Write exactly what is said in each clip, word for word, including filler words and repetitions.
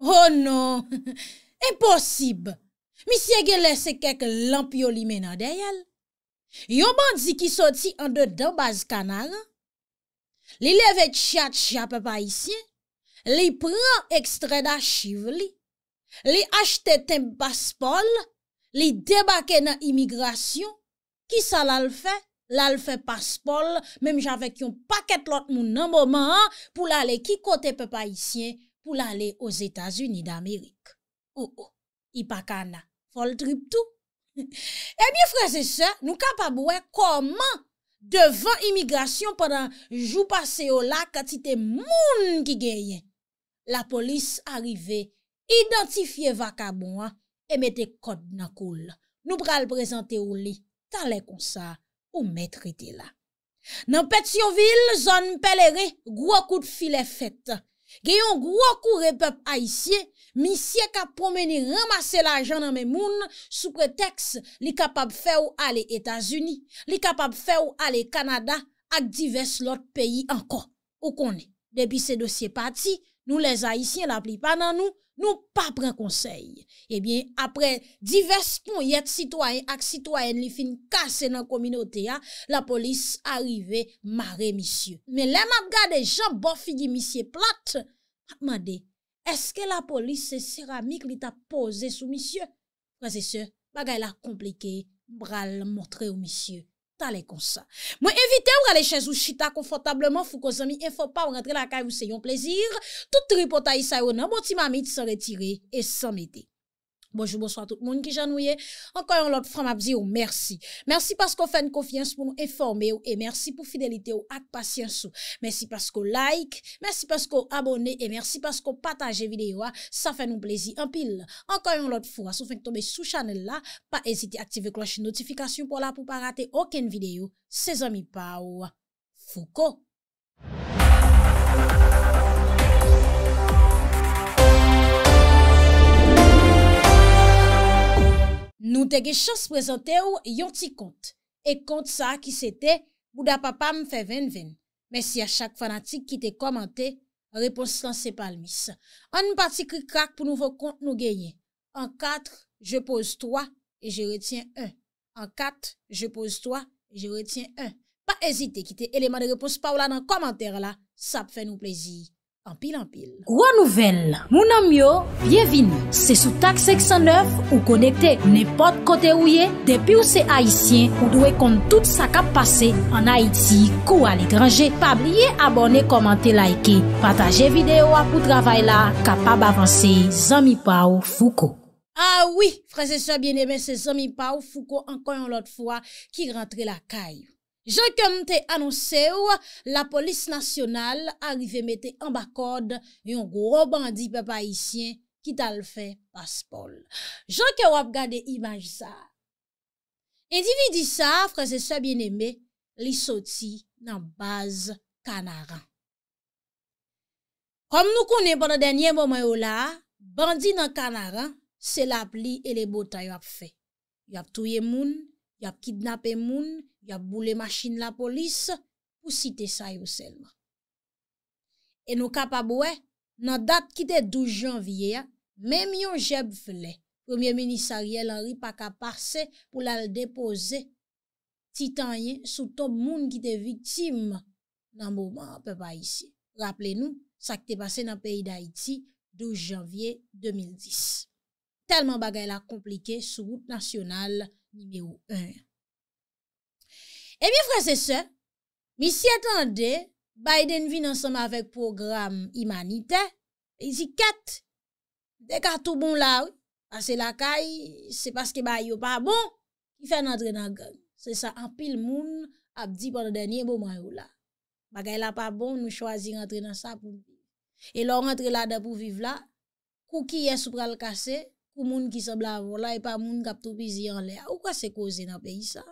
Oh non, impossible. Monsieur Gélé, c'est quelques lampio li menan derrière. Yon bandi qui sorti en dedans base Canaran. Li leve tchat tchat papa ici. Li prend extrait d'archive li. Li achete tem passeport. Li débarque dans immigration. Qui ça l'a fait? L'a fait passeport, même j'avec yon paquet l'autre moun nan moment pour l'aller qui côté peuple haïtien pour l'aller aux États-Unis d'Amérique. Oh oh, ipakana, fol trip tout. Eh bien frères et sœurs, nous capable ouais comment devant immigration pendant jour passé au la quantité moun qui gagne. La police arrivée, identifier vagabond et mettez code nan koul. Nous pral présenter ou li. T'allais comme ça, ou maître était là. Dans Pétionville, zone pèlerin, gros coup de filet fête. Gayon gros couré peuple haïtien, monsieur qui promené ramasser l'argent dans mes moun sous prétexte li capable faire ou aller États-Unis, li capable faire ou aller Canada ak divers l'autre pays encore. Ou connaît. Depuis ces dossiers partis, nous les haïtiens la pli pas dans nous. Nous pas prend conseil. Eh bien, après divers points citoyens et citoyennes li fin cassé dans communauté a, la police arrivé maré monsieur. Mais là m'a regardé Jean Bofigi monsieur plate, m'a demandé est-ce que la police c'est céramique li t'a posé sous monsieur? Frères et sœurs, bagay la compliqué, bral montrer au monsieur. T'allez comme ça. Moi invité ou aller chez ou chita confortablement Fouco Zanmi et faut pas rentrer la caille ou c'est un plaisir. Tout tripotaille ça ou non bon ti mamite sans retirer et sans mettre. Bonjour, bonsoir tout le monde qui j'annouye. Encore une autre fois m'a dit ou merci. Merci parce qu'on fait une confiance pour nous informer ou et merci pour fidélité ou ak patience ou. Merci parce qu'on like, merci parce qu'on abonne et merci parce qu'on partage vidéo. Ça fait nous plaisir en pile. Encore une autre fois, si vous faites tomber sous channel là, pas hésiter à activer cloche notification pour là pour pas rater aucune vidéo. C'est Zanmi Pa ou Fouco. Nous te gen chance présenter ou yon ti compte. Et compte ça qui c'était Bouda papa me fait vingt vingt. Merci à chaque fanatique qui te commenté. Réponse lancée par le miss. En parti cri crack pour nouveau compte nous gagner. En quatre, je pose trois et je retiens un. En quatre, je pose trois et je retiens un. Pas hésiter quitter élément de réponse par là dans commentaire là. Ça fait nous plaisir. En pile, en pile. Gros nouvelle, mon ami, bienvenue. C'est sous T A K cinq cent neuf ou connecté n'importe côté où y est. Depuis où c'est haïtien, vous devez compte tout ça qui a passé en Haïti ou à l'étranger. Pas oublier abonner, commenter, liker, partager vidéo pour travail là, capable d'avancer. Zanmi Pa ou Fouco. Ah oui, frères et sœurs bien-aimés, c'est Zanmi Pa ou Fouco encore une autre fois qui rentre la caille. Je comme te annoncé la police nationale arrive mette en bacorde yon gros bandit peuple haïtien qui t'a fait passeport. Je que ou regarder image ça. Individu ça, frères et sœurs bien-aimés, li sorti dans base Canaran. Comme nous connaissons pendant dernier moment là, bandit dans Canaran, c'est la pli et les botta y a fait. Y a touye moun, y a kidnappé moun. Y a boule machine la police pour citer ça yo seulement. Et nous capable dans date qui était douze janvier, même yon jeb vle, Premier ministre Ariel Henry pas ka passer pour la déposer titanien sous tout monde qui était victime dans moment peuple haïtien. Rappelez-nous ça qui t'est passé dans pays d'Haïti douze janvier deux mille dix. Tellement bagay la compliqué sur route nationale numéro un. Eh bien, frères et sœurs, monsieur attendait, Biden vient ensemble avec programme humanitaire, il dit quatre, dès qu'à tout bon là, parce que la caille, c'est parce que bah, yo pas bon, il fait entrer dans gang. C'est ça, en pile moun, a dit pendant le dernier moment yo là. Bagay la pas bon, nous choisir rentrer dans ça pour vivre. Et là, rentrer là-dedans pour vivre là, kou qui est sous pral cassé, kou moun qui semble avoir là, et pas moun qui a tout pisi en l'air. Ou quoi c'est causé dans pays ça?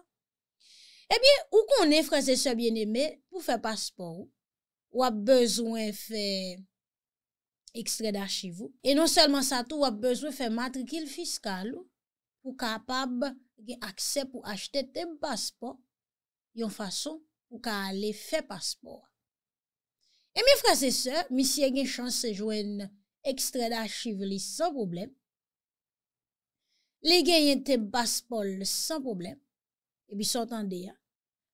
Eh bien, où qu'on est, frères et sœurs bien-aimés, pour faire passeport, ou a besoin faire extrait d'archives. Et non seulement ça, tout, ou a besoin faire matricule fiscale, pour capable d'accès pour acheter tes passeports, yon façon, pour aller faire passeport. Eh bien, frères et sœurs, monsieur a une chance de joindre extrait d'archives li sans problème. Li gagne te passeport sans problème. Et puis s'entendez,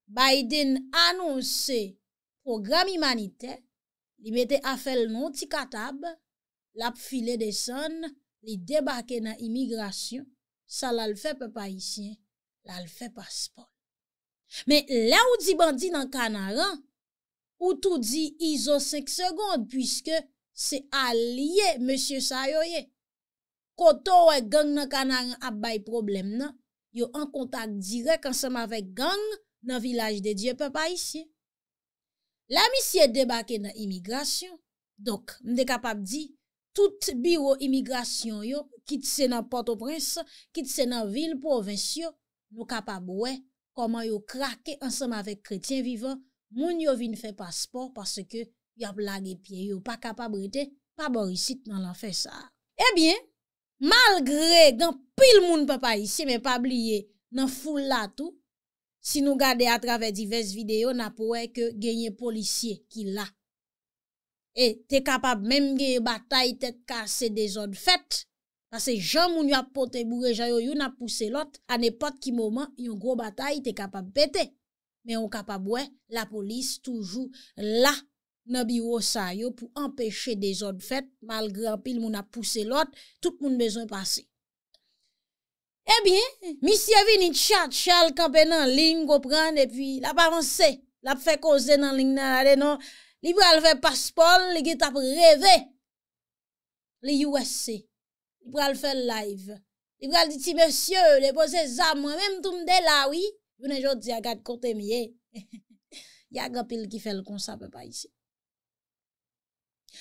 Biden annonçait programme humanitaire, li mette affaire non ti katab, la file de son, li débarquer dans immigration, ça la le fait peuple haïtien, la le fait passeport. Mais là où dit bandit dans Canaran, ou tout dit I S O cinq secondes, puisque c'est allié, monsieur Sayoye. Koto e gang nan Canaran a bay problème nan, yo en contact direct ensemble avec gang dans village de Dieu, peuple haïtien. La missie débarqué dans immigration, donc m'de capable di, tout bureau immigration yo, quitte se dans Port-au-Prince, quitte se dans ville provinciale, nous capable ouais. Comment yo craqué ensemble avec chrétien vivant, moun yo vin fait passeport parce que y a blagué pied yo pas capable rete pas borisite dans l'enfer ça. Eh bien, malgré grand pile moun papa ici mais pas oublier dans foule là tout, si nous garder à travers diverses vidéos n'a pouè que gagner policier qui là. Et t'es capable même gagner bataille tête cassée des autres fêtes. Parce que Jean moun yo a poté bourré Jean yo n'a poussé l'autre à n'importe qui moment yon gros bataille t'es capable péter mais on capable ouais la police toujours là nan bureau ça yo pour empêcher des autres fêtes malgré en pile moun a poussé l'autre tout moun besoin passer. Eh bien monsieur vini chat Charles campé nan ligne go prendre et puis la pas avancer la fait causer nan ligne là non li pral faire passeport li t'a rêver les U S C. Il va le faire live. Il va le dire, monsieur, déposez ça, moi-même, tout me dit là, oui. Vous n'avez pas dit, regarde, côté mieux. Il y a un pile qui fait le constat, papa, ici.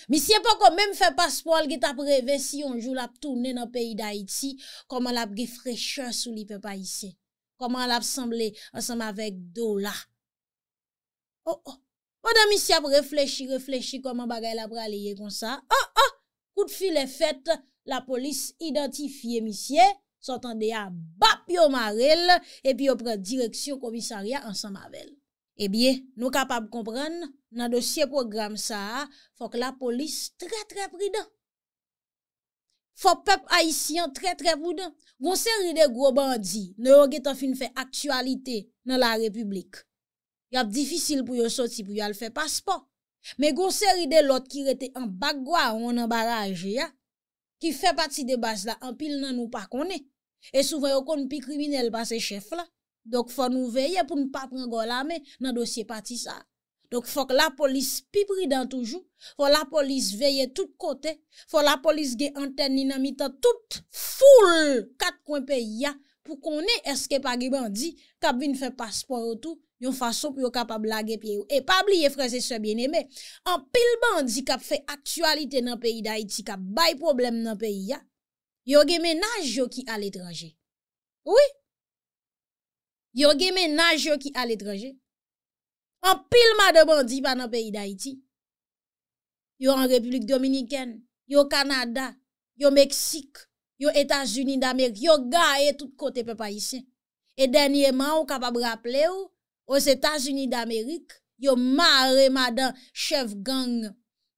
Mais si pas qu'on même fait passeport, qui t'a prévé, si on joue la tournée dans le pays d'Haïti, comment la bgue fraîcheur sous les papa, ici. Comment la semblé ensemble avec Dola. Oh, oh. Madame, ici, réfléchi, réfléchi, comment bagay la bralé comme ça. Oh, oh. Coup de fil est fait. La police identifie monsieur, s'entendait à Bapio Marel, et puis on prend direction commissariat ensemble avec elle. Eh bien, nous capables comprendre, dans le dossier programme ça, faut que la police très très prudent. Faut peuple haïtien très très prudent. Gon série de gros bandits, ne yo gèt fin fait actualité dans la République. Y a difficile pour yo sortir pour yo faire passeport. Mais gon série de l'autre qui était en bagwa on en barrage ya. Qui fait partie de base là, en pile nan nous pas connaît. Et souvent, yon kon pi criminel par ces chefs là. Donc, faut nous veiller pour ne pas prendre la main dans dossier parti ça. Donc, faut que la police pi prudent toujours. Faut la police veille tout côté. Faut la police gen antenne nan mitan toute foule quatre coins pays ya pour connaît est-ce que pas gen bandi k'ap vinn faire passeport ou tout, yon façon pour yon capable laguer pied. Et pas oublier frères et sœurs bien-aimés, en pile bandi k'ap fait actualité dans pays d'Haïti, k'ap bay problème dans pays ya, yon gen ménage yo ki à l'étranger. Oui. Yon gen ménage yo ki à l'étranger. En pile ma de bandi pas dans pays d'Haïti. Yon en République Dominicaine, yon Canada, yon Mexique, yon États-Unis d'Amérique, yon gaye tout côté peuple haïtien. Et dernièrement, ou capable rappeler ou aux États-Unis d'Amérique, yo marre madame chef gang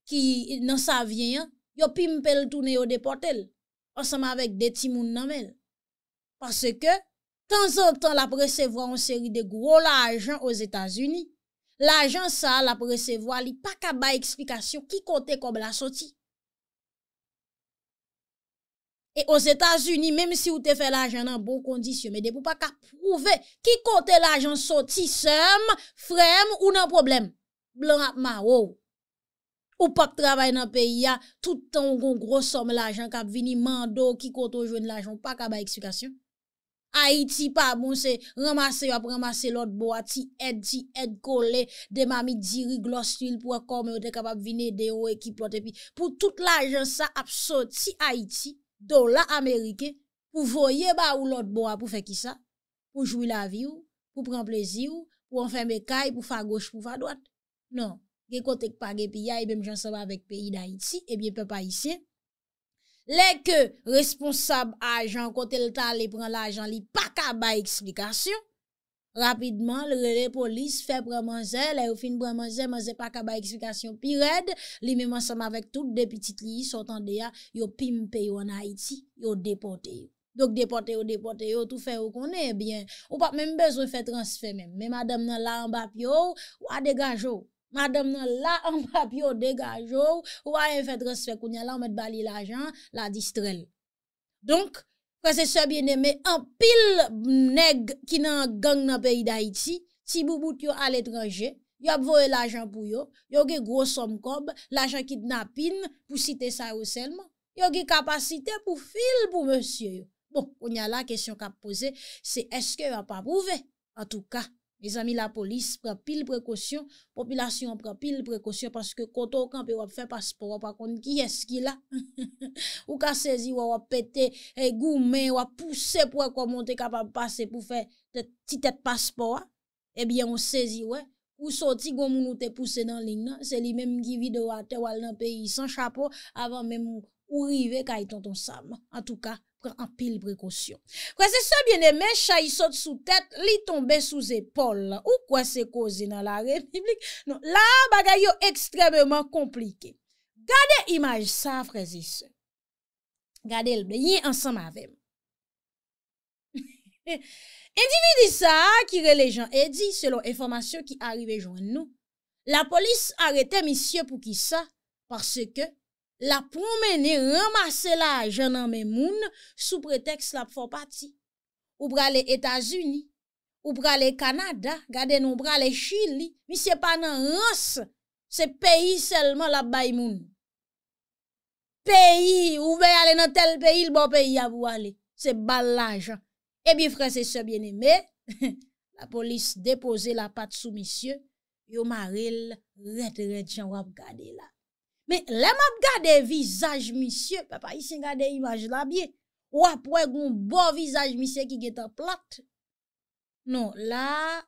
qui nan sa vient, yo pimpel tourné yo déportel ensemble avec des timoun nan mel. Parce que temps en temps la recevoir une série de gros l'argent aux États-Unis, l'argent ça la recevoir li pas ka ba explication qui comptait comme la sortie. Et aux États-Unis, même si vous te fait l'argent en bonne condition, mais de pou pas ka prouver qui côté l'argent sorti sem, frem ou nan problème. Blanc ap maro. Ou pas travail dans pays ya, tout temps on gros somme l'argent k'ap vini mando qui koto joine l'argent pas ka ba explication. Haïti pas bon c'est ramasser ap ramasser l'autre boati, aide ti aide collé de mami diri glostil pour comme te capable venir de ou équipe et puis pour tout l'argent ça ap sorti Haïti. Dollar américain pour voyer ba ou l'autre bois pour faire qui ça pour jouer la vie ou pour prendre plaisir ou pour en faire mes cailles pour faire gauche pour faire droite non les côté pas gè piya et même j'en avec pays d'Haïti et bien peuple haïtien les que responsable agent côté le ta les prend l'argent li pas ka ba explication rapidement les police fait prendre manger là au fin prendre manger manger pas ka ba explication pirade li même ensemble avec toutes des petites li sont en déa yo pimpé en Haïti yo déporté. Donc déporté ou déporté yo tout fait ou connaît bien ou pas même besoin faire transfert même mais madame nan là en papio ou a dégageau madame nan là en papio dégageau ou a fait transfert kounya là on met bali l'argent la distrel. Donc frère et sœur bien-aimé, en pile nèg qui nan gang nan pays d'Haïti, si boubout yo à l'étranger, yo voye l'argent pour yo, yo gen gros somme kob, l'argent kidnapping pour citer ça ou seulement, yo gen capacité pour fil pour monsieur yo. Bon, on y a la question qu'a posée, c'est est-ce que va pas prouver? En tout cas, mes amis la police prend pile précaution, population prend pile précaution parce que quand on camp on fait passeport par contre qui est-ce qui là ou ka saisi ou pété et goumé ou pousser pour qu'on monter capable passer pour faire petite tête passeport eh bien on saisi ouais ou sorti gon moun te pousser dans ligne c'est lui même qui vidéo à terre ou dans pays sans chapeau avant même ou river kay tonton Sam. En tout cas en pile précaution. Quoi c'est ça bien aimé, chay saute sous tête, li tombe sous épaule. Ou quoi c'est causé dans la République? Non, là bagay yo extrêmement compliqué. Gardez image ça frères et sœurs. Gardez le bien ensemble avec. Individu ça qui relè les gens et dit selon information qui arrive joindre nous, la police arrêtait monsieur pour qui ça parce que la promener ramasser l'argent dans mes moun sous prétexte la font partie ou braler États-Unis ou braler Canada garder non braler Chili mais c'est pas nan rance c'est pays seulement la bay moun pays ou veut aller dans tel pays le bon pays à vous aller c'est bal l'argent et bien frères et sœurs bien-aimés la police déposer la patte sous monsieur yo maril ret ret j'en va regarder là. Mais les m'a gardé visage monsieur, papa ici gardé image là bien. Ou après un beau visage monsieur qui est en plate. Non, là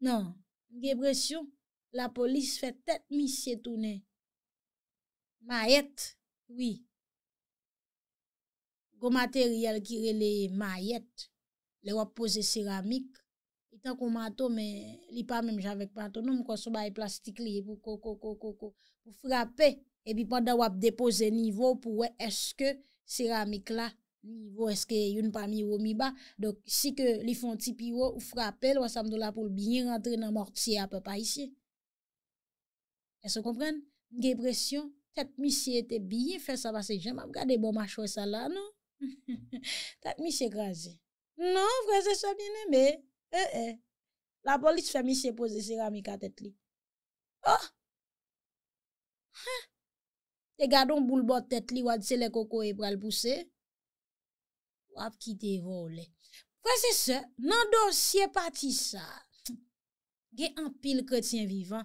non, j'ai l'impression la police fait tête monsieur tourner. Maillette, oui. Go matériel qui relè maillette. Les ou poser céramique, il tant qu'on mato mais il pas même j'avec pato non qu'on so bail plastique li pour coco coco coco. Frapper et puis pendant on déposer niveau pour est-ce que céramique là niveau est-ce que une parmi ou mi bas donc si que li font ti piro ou frapper ou ça me dollars pour bien rentrer dans mortier à peu près ici est-ce que vous comprenez j'ai pression tête monsieur était bien fait ça parce que j'aime regarder bon marché ça là non tête monsieur crasé non frère c'est ça bien aimé eh eh la police fait monsieur poser céramique à tête li oh te gardon boule bot tête li wad se le koko e pral pousser wap kite volé. Frère c'est ça, nan dossier parti ça. Gen en pile chrétien vivant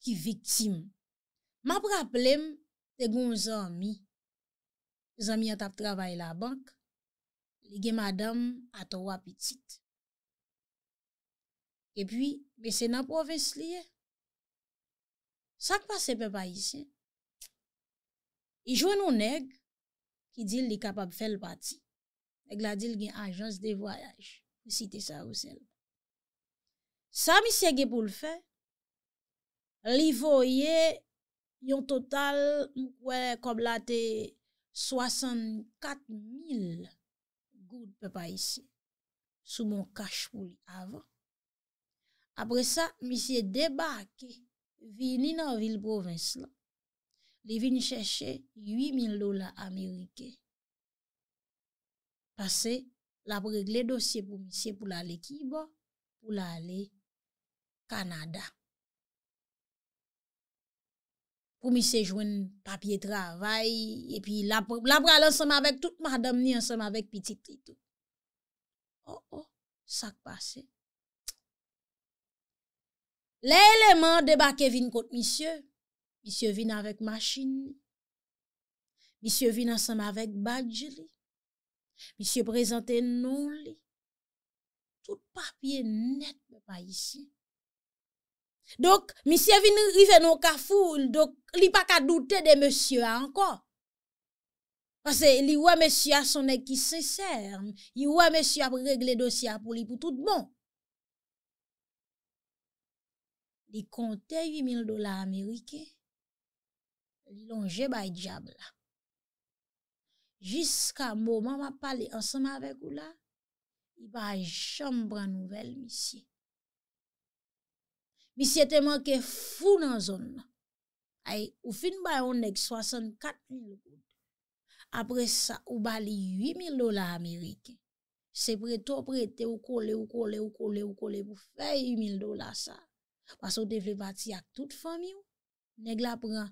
qui victime. M'a rappelé te gon zanmi. Zanmi a tap travail la banque. Li gen madame a trois petites. Et puis, mais c'est nan province li. Ça qui passe papa ici. Il joue un nèg qui dit qu'il est capable de faire le parti. Il a dit qu'il y a une agence de voyage. Vous citez ça ou celle. Ça, monsieur Gé pour le faire, il voyait un total comme là de soixante-quatre mille gouttes papa ici. Sous mon cash pour lui avant. Après ça, monsieur débarqué, vini dans la ville province là. Li vin chercher huit mille dollars américains. Parce la régler dossier pour monsieur pour l'aller Cuba, pour l'aller Canada. Pour monsieur joindre papier travail et puis la la pral ensemble avec toute madame ni ensemble avec petite li tout. Oh oh, ça passe. L'élément débarqué vin contre monsieur. Monsieur vient avec machine. Monsieur vient ensemble avec badge. Monsieur présente non. Tout papier net, pas ici. Donc, monsieur vient arriver dans le cafou. Donc, il n'y a pas qu'à douter de monsieur encore. Parce que il y a monsieur à son équipe sincère. Il y a monsieur à régler dossier pour lui pour tout bon. li compte huit mille dollars américains, li longe bay diable là. Jusqu'à moment m'a parlé ensemble avec ou là, il va chambre nouvelle monsieur. Monsieur te manke fou dans zone. Ay, ou fin bay on nèg soixante-quatre mille. Après ça, ou bali huit mille dollars américains. C'est préto prêté ou coller ou coller ou coller ou coller pour faire huit mille dollars ça. Parce que te vle parti avec toute famille ou, nèg la prend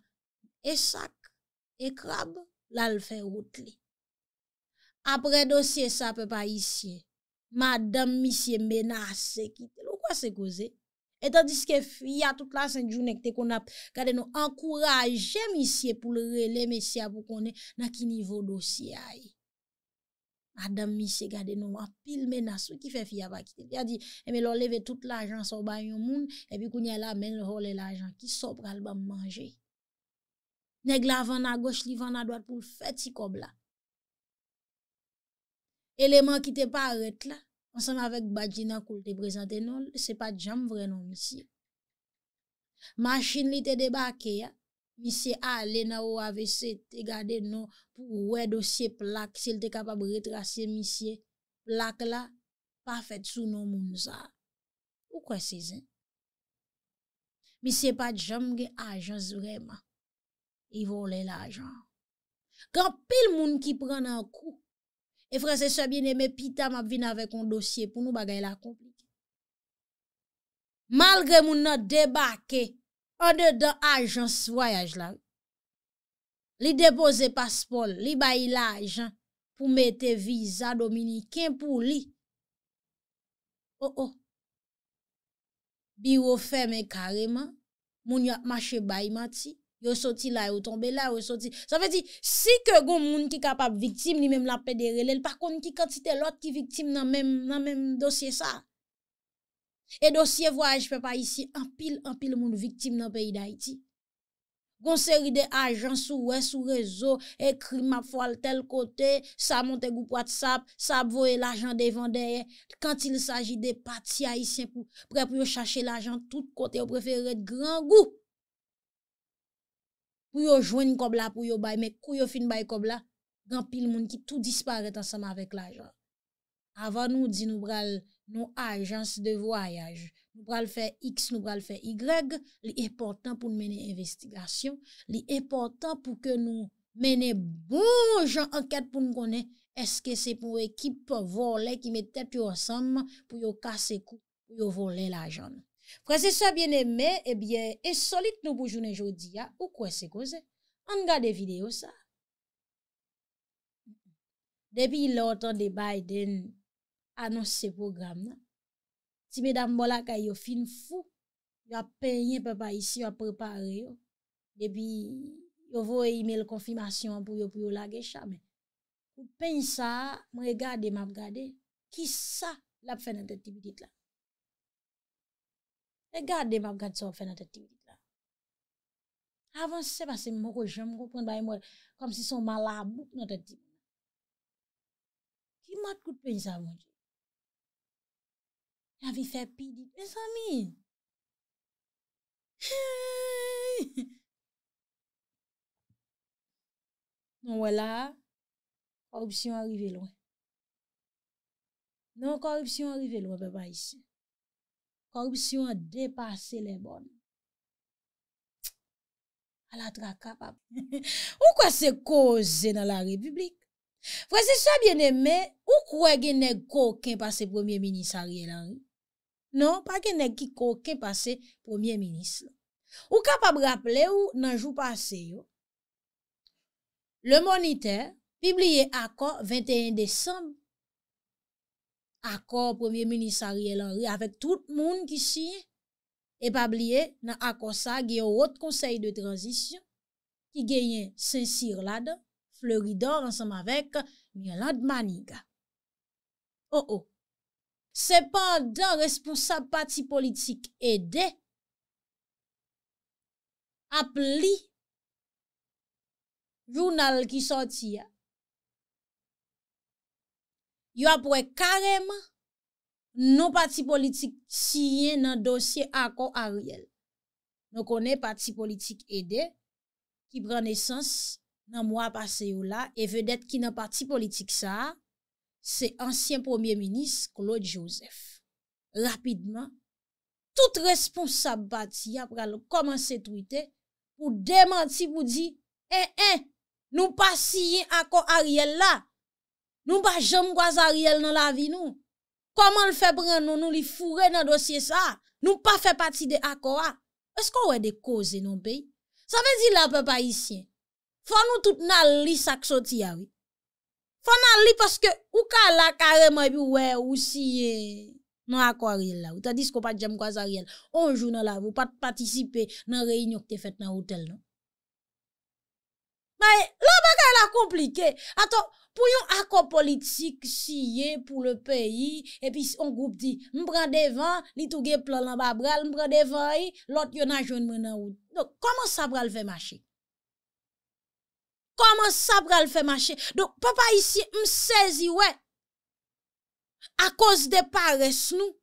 et sac et crabe, là le fait route li. Après dossier ça peut pas ici. Madame monsieur menacé quitte. Pourquoi c'est causé? Et tandis que fia toute la sainte journée que qu'on a gardé nous encourager monsieur pour le relais monsieur pour connait dans qui niveau dossier aille. Madame monsieur gardé nous en pile menace qui fait fia pas quitter. Il a dit mais leur lever toute l'argent sur ba yon moun et puis qu'on y a là men voler l'argent qui sort pral ba manger. Nèg la van à gauche, li van à droite pour faire ti kob la. Élément qui te paraît là, ensemble avec Badjina koul te présente non, c'est pas jam vrai non monsieur. Machine li te débarqué ya, monsieur allé nan O A V C te gade non pour ouais dossier plaque s'il te capable retracer monsieur plaque là pas fait sous non moun ça. Pourquoi c'est ça? Monsieur pas jam gen agence vraiment. Ils volent l'argent. Quand pile moun qui prend un coup, et frère, c'est ça bien aimé, pita m'a vin avec un dossier pour nous bagay la compliqué. Malgré moun nan débarqué, en dedans agence voyage là, li dépose passeport, li bay l'argent pour mettre visa dominicain pour li. Oh oh. Bureau fermé carrément, moun y a marché bay mati. Yo sorti là, yo tombe là, yo sorti. Ça veut dire, si que gon moun ki capable victime, li même la paix de relèl, par contre, ki quantité l'autre qui victime dans même, dans même dossier ça. Et dossier voyage, peut pas ici, en pile, en pile moun victime dans pays d'Haïti. Gon série de agents sous ouais, sous réseau, et crime à foile tel côté, ça monte gou WhatsApp, ça voye l'argent des vendeurs. Quand il s'agit de partis haïtiens pour, prêt pour chercher l'argent tout côté, yo préféré de grand goût. Pour yo joindre comme là pour yo bay mais kou yo fin bay comme là grand pile monde qui tout disparaît ensemble avec l'argent. Avant nous dit nous pral nos agences de voyage, nous pral faire X, nous pral faire Y, l'important pour mener investigation, l'important pour que nous mener bon gens enquête pour nous connaître est-ce que c'est pour équipe voler qui met tête ensemble pour yo casser cou, pour yo voler l'argent. Frères et sœurs bien-aimés, eh bien, insolite nous pour journée aujourd'hui, ou quoi c'est causé? On regarde vidéo ça. Depuis longtemps de Biden annonce programme là. Si mesdames bola kay yo fin fou, yo a payé papa ici, yo a préparé yo. Depuis yo voye email confirmation pour yo pour yo laguer mais pour payer ça, moi regarder m'a regarder qui ça l'a fait dans tête petite là. Regardez, ma regarde ça, on fait notre activité là. Avant, c'est parce que moi, je me comprends, comme si son mal à bout, notre activité. Qui m'a tout payé ça, mon Dieu? J'avais fait pire, mes amis. Non, voilà, corruption arrivée loin. Non, corruption arrivée loin, papa, ici. Corruption a dépassé les bonnes. À la traque, papa. Ou quoi c'est causé dans la République? Frère, c'est ça bien aimé. Ou quoi gen coquin passé premier ministre Ariel Henry? Non, pas gen qui coquin passé premier ministre. Ou capable rappeler ou nan jou passé yo? Le Moniteur publié accord vingt et un décembre. Accord premier ministre Ariel Henry avec tout le monde qui signe et pas oublier dans accord ça il y a un autre conseil de transition qui gagne Saint-Cyr là-dedans Floridor ensemble avec Mirlande Manigat. Oh oh. Cependant responsable parti politique aidé appli journal qui sorti yo apwe carrément non parti politique signé dans dossier accord Ariel Nous connaissons parti politique aidé qui prend naissance dans mois passé là et vedette qui dans parti politique ça c'est ancien premier ministre Claude Joseph. Rapidement tout responsable parti a commencé tweeter pour démentir pour dire eh eh nous pas signé accord Ariel là. Nous pas jamais croise Ariel dans la vie nous. Comment le fait prendre nous nous li fourrer dans dossier ça? Nous pas fait partie de accord. Est-ce qu'on a des causes dans le pays? Ça veut dire la peuple haïtien. Faut nous tout nan li sak soti a oui. Faut nan li parce que ou ka la carrément puis ouais ou si non accord là. Ou tandis qu'on pas jamais croise Ariel. On joue dans la vous pas participer dans réunion que t'es faite dans hôtel non. Mais la bagaille la compliqué. Attends, pour yon accord politique signé pour le pays et puis on groupe dit m'prend devant, li tou gen plan lan ba bral, m'prend devant yi, l'autre yon a joindre nan route. Donc comment ça pral faire marcher? Comment ça pral faire marcher? Donc papa ici m'saisi ouais. À cause de paresse nous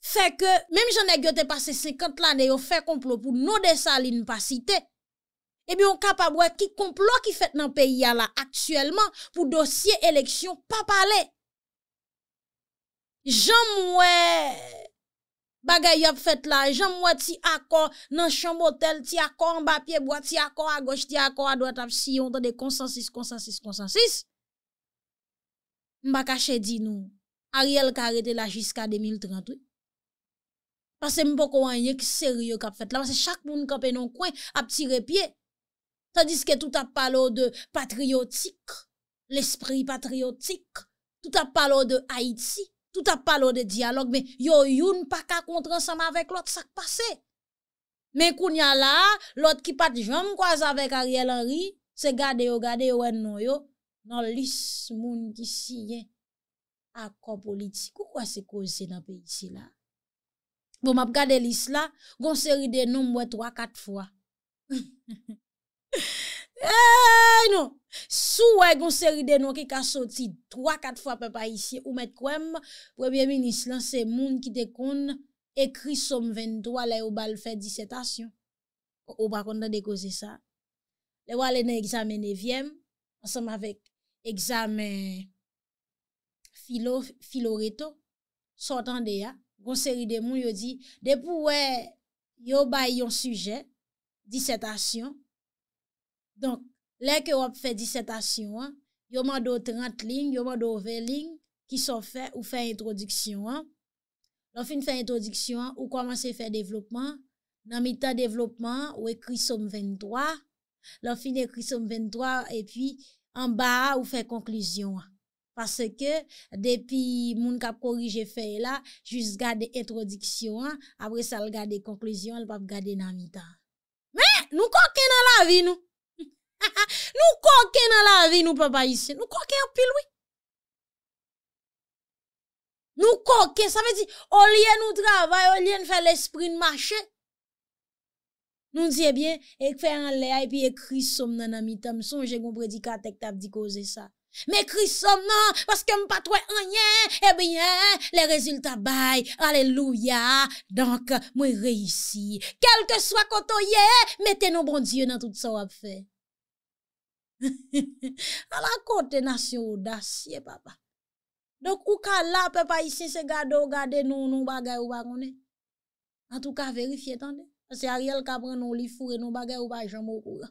fait que même j'en ai gyoté passé cinquante l'année yon fait complot pour nous de saline pas cité. Eh bien, on capable de qui complot qui fait dans le pays là actuellement pour dossier élection pas parler. J'aime bagay ap fait là, j'aime ouais ti accord dans chambre hôtel, ti accord en bas pied bois, ti accord à gauche, ti accord à droite, si on dans des consensus, consensus, consensus. M'ba caché dit nous, Ariel ka arrêté là jusqu'à deux mille trente. Parce que m'pa ko rien qui sérieux qu'a fait là parce que chaque monde camper dans coin a tiré pied. Tandis que tout a parlé de patriotique, l'esprit patriotique, tout a parlé de Haïti, tout a parlé de dialogue, mais yo youn pas ka contre ensemble avec l'autre ça passé. Mais kounya là, l'autre qui pas jamais croise avec Ariel Henry, c'est garder yo garder yo non yo dans liste moun qui signe accord politique. Pourquoi c'est causé dans pays ici là? Bon m'a regarder liste là, gon série de noms moi trois quatre fois. Eh non, sou wè gon série de noms qui ka sorti trois quatre fois papa ici ou met kwem premier ministre là c'est moun qui te konn écrit somme vingt-trois là ou bal fait dissertation. Ou pas konn de cause ça. Les wale nan examen neuvième ensemble avec examen philo philoreto sortant de ya gon série de moun yo di de pou wè yo bay yon sujet dissertation. Donc, là que vous fait dissertation, vous hein, mando trente lignes, vous mando vingt lignes qui sont faites ou fait introduction. Hein. Lorsqu'on fait introduction, hein, ou commencez à faire développement. Dans mi-temps développement, ou écrit somme vingt-trois. Lorsqu'on écrit somme vingt-trois, et puis en bas, ou fait conclusion. Hein. Parce que depuis moun kap corrige fait là, juste garder introduction, hein, après ça le garder conclusion, le pas garder dans mi-temps. Mais nous coquons dans la vie nous. Nous coquons dans la vie, nous, papa, ici. Nous coquons en pile, oui. Nous coquons, ça veut dire, au lieu de nous travailler, au lieu de faire l'esprit de marché, nous disons bien, et faire un lait, et puis écrit somme dans la mi-temps, j'ai un prédicateur qui t'a dit causer ça. Mais écrit somme, non, parce que je ne pas trop rien, eh bien, les résultats baillent, alléluia, donc, moi réussi. Quel que soit quand on y est, mettez nos bons dieux dans tout ça qu'on a fait. À la côte nation audacieux papa. Donc ou ka la papa ici se gade ou gade nous nous bagay ou pa connait. En tout cas vérifier tande parce que Ariel ka pran nou li foure nou bagay ou pa jambe au courant.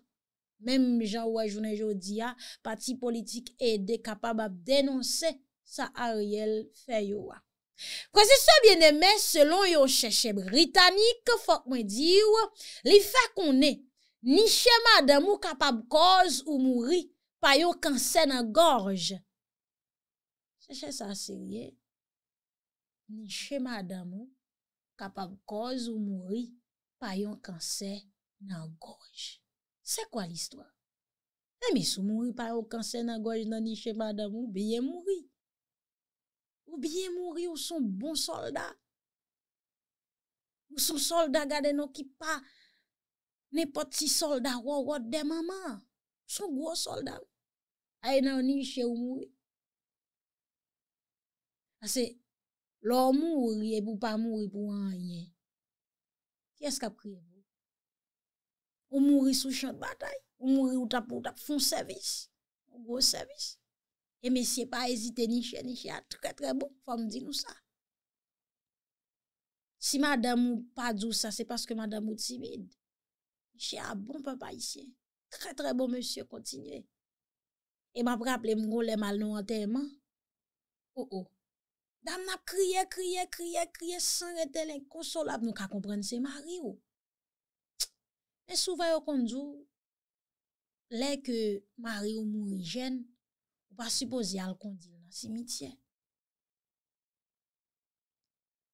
Même Jean ouais journée jodi a parti politique aidé capable dénoncer ça Ariel fait yo. Président bien-aimé selon yo cherche britannique faut moi dire li fait qu'on est ni chez madame ou capable cause ou mourir par yon cancer dans gorge. Cherchez ça sérieux. Ni chez madame ou capable cause ou mourir par yon cancer dans gorge. C'est quoi l'histoire? Mais si mourir par yon cancer dans gorge dans ni chez madame ou bien mourir. Ou bien mourir ou son bon soldat. Ou son soldat gade non qui pas n'importe si soldat ou ou de maman. Son gros soldat. Aïe nan niche ou mouri. Ase, l'on mouri et pou pas mouri pour rien. Qui est-ce qu'a prié vous? ou mourir sous champ de bataille, ou mourir ou tap ou tap font service, un gros service. Et messieurs, pas hésiter ni chez ni chez, très très bon, faut me dire nous ça. Si madame ou pas dit ça, c'est parce que madame ou timide. J'ai un bon papa ici. Très très bon monsieur, continuez. Et m'a rappelé mon les mal non enterrement. Oh oh. Dame n'a crié, crié, crié, crié, sans être inconsolable. Nous qu'à comprendre, c'est mari ou. Mais souvent, on dit, les que mari ou mourit jeune, ou pas supposé à le conduire dans le cimetière.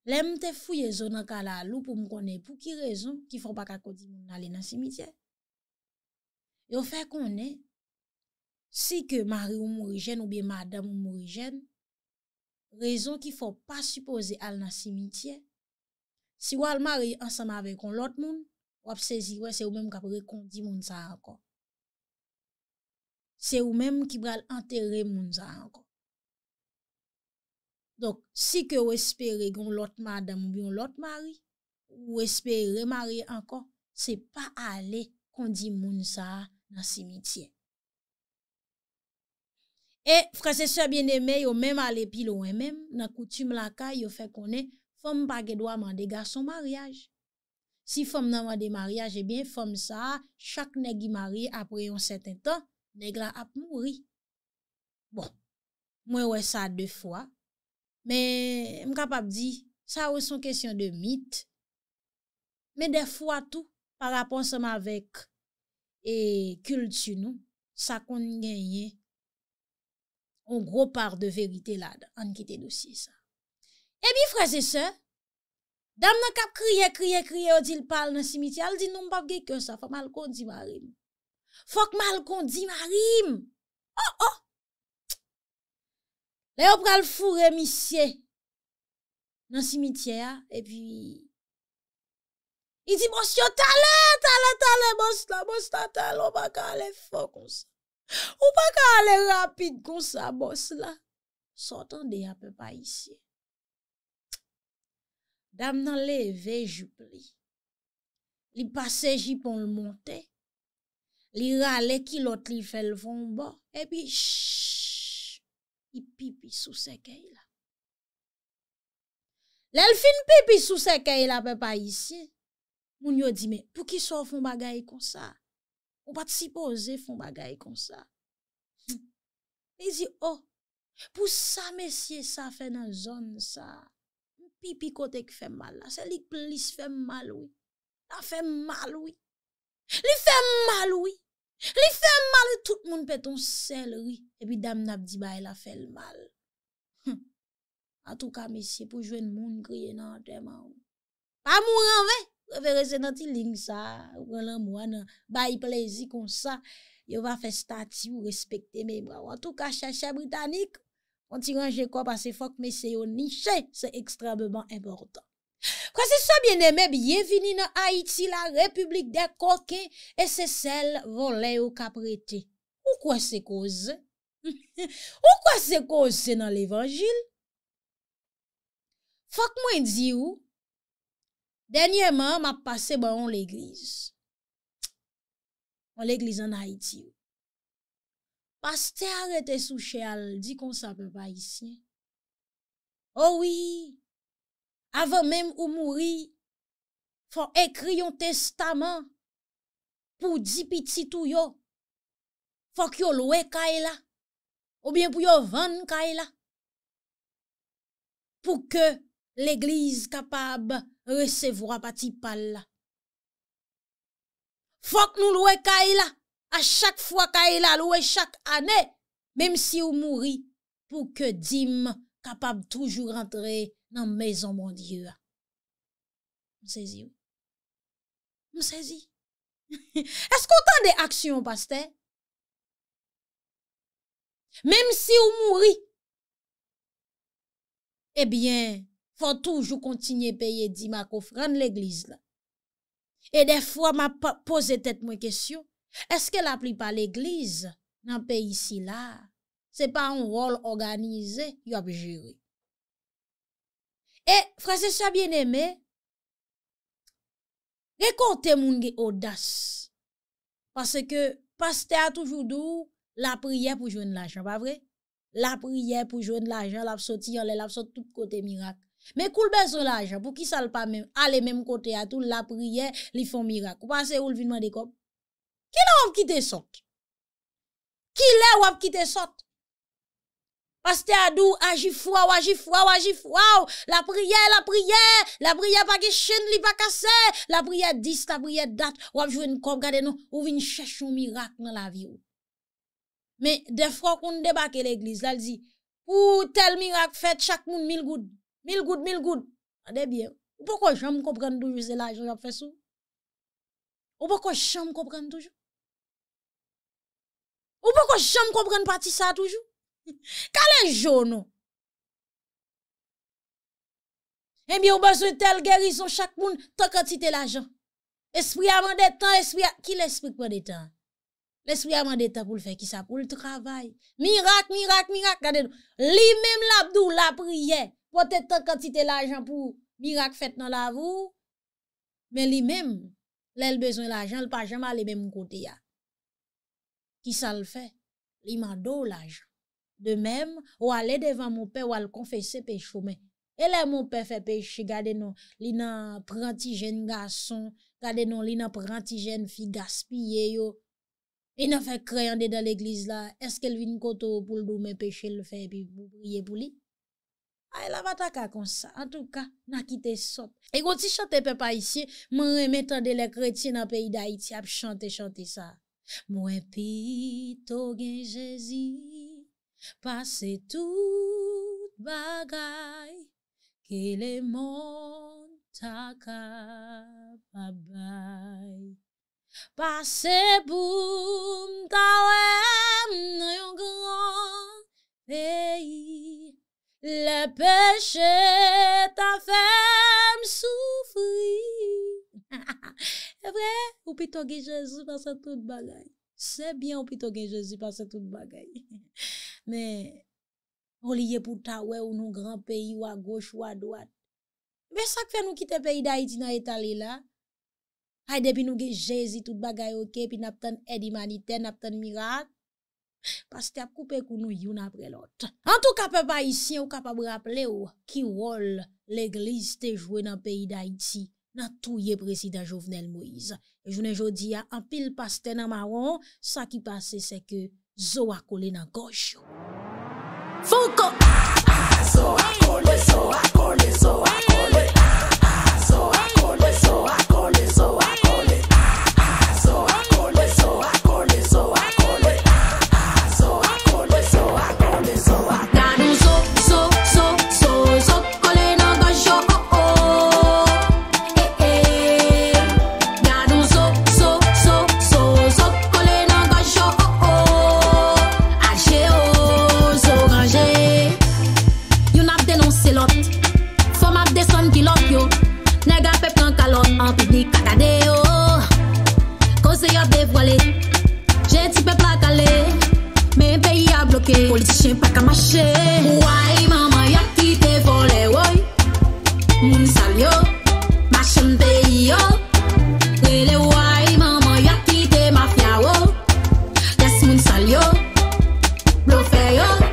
L'aime te fouiller zone en calalou pour me connaître pour qui raison qu'il faut pas qu'à conduire aller dans le cimetière. Et au fait qu'on est, si que mari ou mourit jeune ou bien madame ou mourit jeune, raison qu'il faut pas supposer aller dans le cimetière, si ou al mari ensemble avec un l'autre monde, ou saisi ouais c'est ou même qui reconduit moun ça encore. C'est ou même qui va enterrer moun ça encore. Donc si que ou espérez gon l'autre madame ou bien l'autre mari ou espérez marier encore, c'est pas aller conduit moun ça dans cimetière. Et frères et sœurs bien-aimés, yo même aller plus loin même dans coutume la caille, yo fait connaître femme pas que doit demander garçon mariage. Si femme n'a demandé mariage, eh bien, femme ça, chaque nègre marié après un certain temps, nègre la a mouri. Bon, moi ouais ça deux fois, mais je capable dire, ça aussi une question de mythe. Mais des fois tout, par rapport à avec et culture nous, ça qu'on gagne, un gros part de vérité là, on quitte dossier ça. Eh bien, frères et sœurs. Dame nan kap kriye kriye kriye ou dit parle dans cimetière, elle dit non pas que ça, faut mal conduit marim. Faut que mal conduit marim. Oh oh. Là on pral fourrer monsieur dans cimetière et puis il dit monsieur talent talent talent boss là boss talent on pas aller fort comme ça. On pas aller rapide comme ça boss là. S'entendez un peu pas ici. Dame nan leve jupe li. Li passe jipon le monte. Li rale ki lot li fè le fon bon. Et puis, chhh, il pipi sous sekey la. L'el fin pipi sous sekey la, papa ici. Moun yo di, mais pour qui so fon bagay comme ça? Ou pas si pose fon bagay comme ça? Il dit, oh, pour ça, messieurs, ça fait dans zone ça. Pipi côté qui fait mal là, c'est lui qui fait mal oui. Ça fait mal oui. Lui fait mal oui. Lui fait mal tout le monde pète ton sel oui. Et puis dame n'a dit bah elle a fait le mal. Hm. En tout cas messieurs pour jouer le monde crier dans tellement. Pas mourir en vrai, rester dans ti ligne ça, prendre l'amour dans bail plaisir comme ça, yo va faire statut respecter mes bras. En tout cas chacha britannique on tire quoi parce que faut que messieurs au niche, c'est extrêmement important. Quand c'est ça bien aimé, bienvenue dans Haïti, la République des coquins, et c'est celle volée au caprété. Ou quoi c'est cause? Ou quoi c'est cause? C'est dans l'évangile. Faut que moi dis ou, dernièrement, m'a passé dans l'église. Dans l'église en Haïti. Pasteur arrêté sous chèal, dit qu'on ça peut pas ici. Oh oui, avant même ou mourir, faut écrire un testament pour dix petits tout yo. Faut que yo loue kaila, ou bien pour yo vendre kaila. Pour que l'église capable recevoir petit pal. Faut que nous loue kaila. À chaque fois qu'elle a loué chaque année, même si vous mourrez, pour que Dim capable toujours rentrer dans la maison, mon Dieu. M'saisi. M'saisi. Est-ce qu'on tend des actions, pasteur? Même si vous mourrez, eh bien, faut toujours continuer à payer Dim à offrande l'église. Et des fois, m'a posé tête moi question. Est-ce qu'elle applique pas l'église dans le pays ici là? C'est pas un rôle organisé, il a géré. Et frères et sœurs bien-aimés, récoltez mon audace Parce que pasteur a toujours dit la prière pour jouer de l'argent, pas vrai? La prière pour jouer de l'argent, la sortie, on la sortie tout côté miracle. Mais coule besoin l'argent, pour qui ça le pas même aller même côté à tout la prière, ils font miracle. Ou passer ou le vin demander comme qui l'a qui te sorte? Qui l'a qui te sorte? Pasteur Adou, agit foi, ou agit foi, ou agit foi, la prière, la prière, la prière pas que chaîne li pas cassé, la prière dix, la prière date, ou jouer une cop, regardez nous, ou vin chercher un miracle dans la vie. Mais des fois qu'on débarque l'église, là, elle dit, pour tel miracle fait, chaque monde mille gouttes, mille gouttes, mille gouttes. Attendez bien, pourquoi j'aime comprendre toujours c'est l'argent j'en fais sous? Ou pourquoi j'aime comprendre toujours? Ou pourquoi j'aime comprendre partie ça toujours? Kale jono. Eh bien, on besoin tel guérison chaque moun, tant quantité l'argent. Esprit a mandé temps, esprit a... Qui l'esprit prend des temps? L'esprit a mandé temps pour le faire qui ça? Pour le travail. Miracle, miracle, miracle. Regardez nous. Lui-même l'abdou, la prière. Porte tant quantité l'argent pour miracle fait dans la vous. Mais lui-même, l'el besoin l'argent, le pas jamais aller même côté ya. Qui ça le fait? Li mando l'argent. De même, ou aller devant mon père ou aller confesser péché. Mais, et là, mon père fait péché, gardez nous, li nan prenti jeune garçon, gardez nous, li nan prenti jeune fille gaspillé yo. Il n'a fait crayon dans l'église là. Est-ce qu'elle vient koto pour le doumé péché le fait puis pour prier pour lui? Ah, elle va taka comme ça. En tout cas, n'a quitté sop. Et quand tu chantes papa ici, m'en remettant de les chrétiens dans le pays d'Haïti, ap chante, chante ça. Moi, pito gen Jésus. Passez tout bagay que le monde t'a capable. Passez boum t'aouem dans un grand pays. Le péché t'a fait souffrir. C'est vrai? Ou plutôt que Jésus passe tout bagay. C'est bien ou plutôt que Jésus passe tout bagay. Mais, on liye pour ta ouais ou nos grands pays ou à gauche ou à droite. Mais ça que fait nous quitter le pays d'Haïti dans l'Italie là. Haïti depuis nous gen Jésus tout bagay ok, puis nous avons aide humanitaire, nous avons miracle. Parce que tu as coupé kou nous yon après l'autre. En tout cas, peuple haïtien, ou capable rappeler ou qui rôle l'église te joué dans le pays d'Haïti. Dans tout le président Jovenel Moïse. Et je ne jodi a en pile pasteur dans marron, ça qui passe c'est que Zoa collé dans gauche. Fouco. Zoa collé, Zoa collé, Zoa collé. Zoa collé, Zoa collé, Zoa collé. Zoa collé, Zoa collé, Zoa collé. Zoa collé, Zoa collé, Zoa collé. Dans zo, zo, zo, zo, zo collé dans gauche. Oh oh. Eh eh. Dans zo, zo, zo, zo, zo collé dans gauche. En public, cacadéo, conseillers dévoilés, gentil peuple à caler, mais pays à bloquer, politiciens pas qu'à marcher. Ouais, maman, y'a qui te volé, ouais, moun salio, machin pays, yo. Lele, ouais, maman, y'a qui te mafia, ouais, yes, moun salio, bloqué, yo. So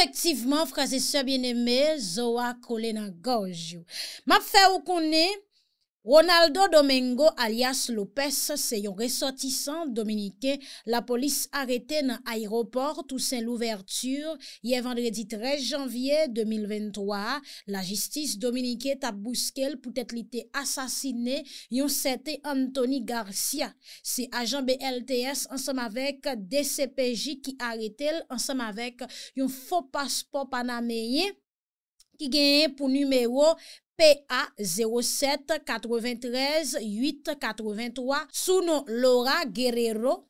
Effectivement, frères et sœurs bien-aimés, Zoa collé dans gorge. M'a fait ou connaît Ronaldo Domengo alias Lopez, c'est un ressortissant dominicain. La police arrêtée dans l'aéroport Toussaint l'ouverture hier vendredi treize janvier deux mille vingt-trois. La justice dominicaine a bousqué pour être assassiné un certain Anthony Garcia. C'est agent B L T S ensemble avec D C P J qui arrêté ensemble avec un faux passeport panaméen qui gagne pour numéro P A zéro sept quatre-vingt-treize huit cent quatre-vingt-trois sous nom Laura Guerrero.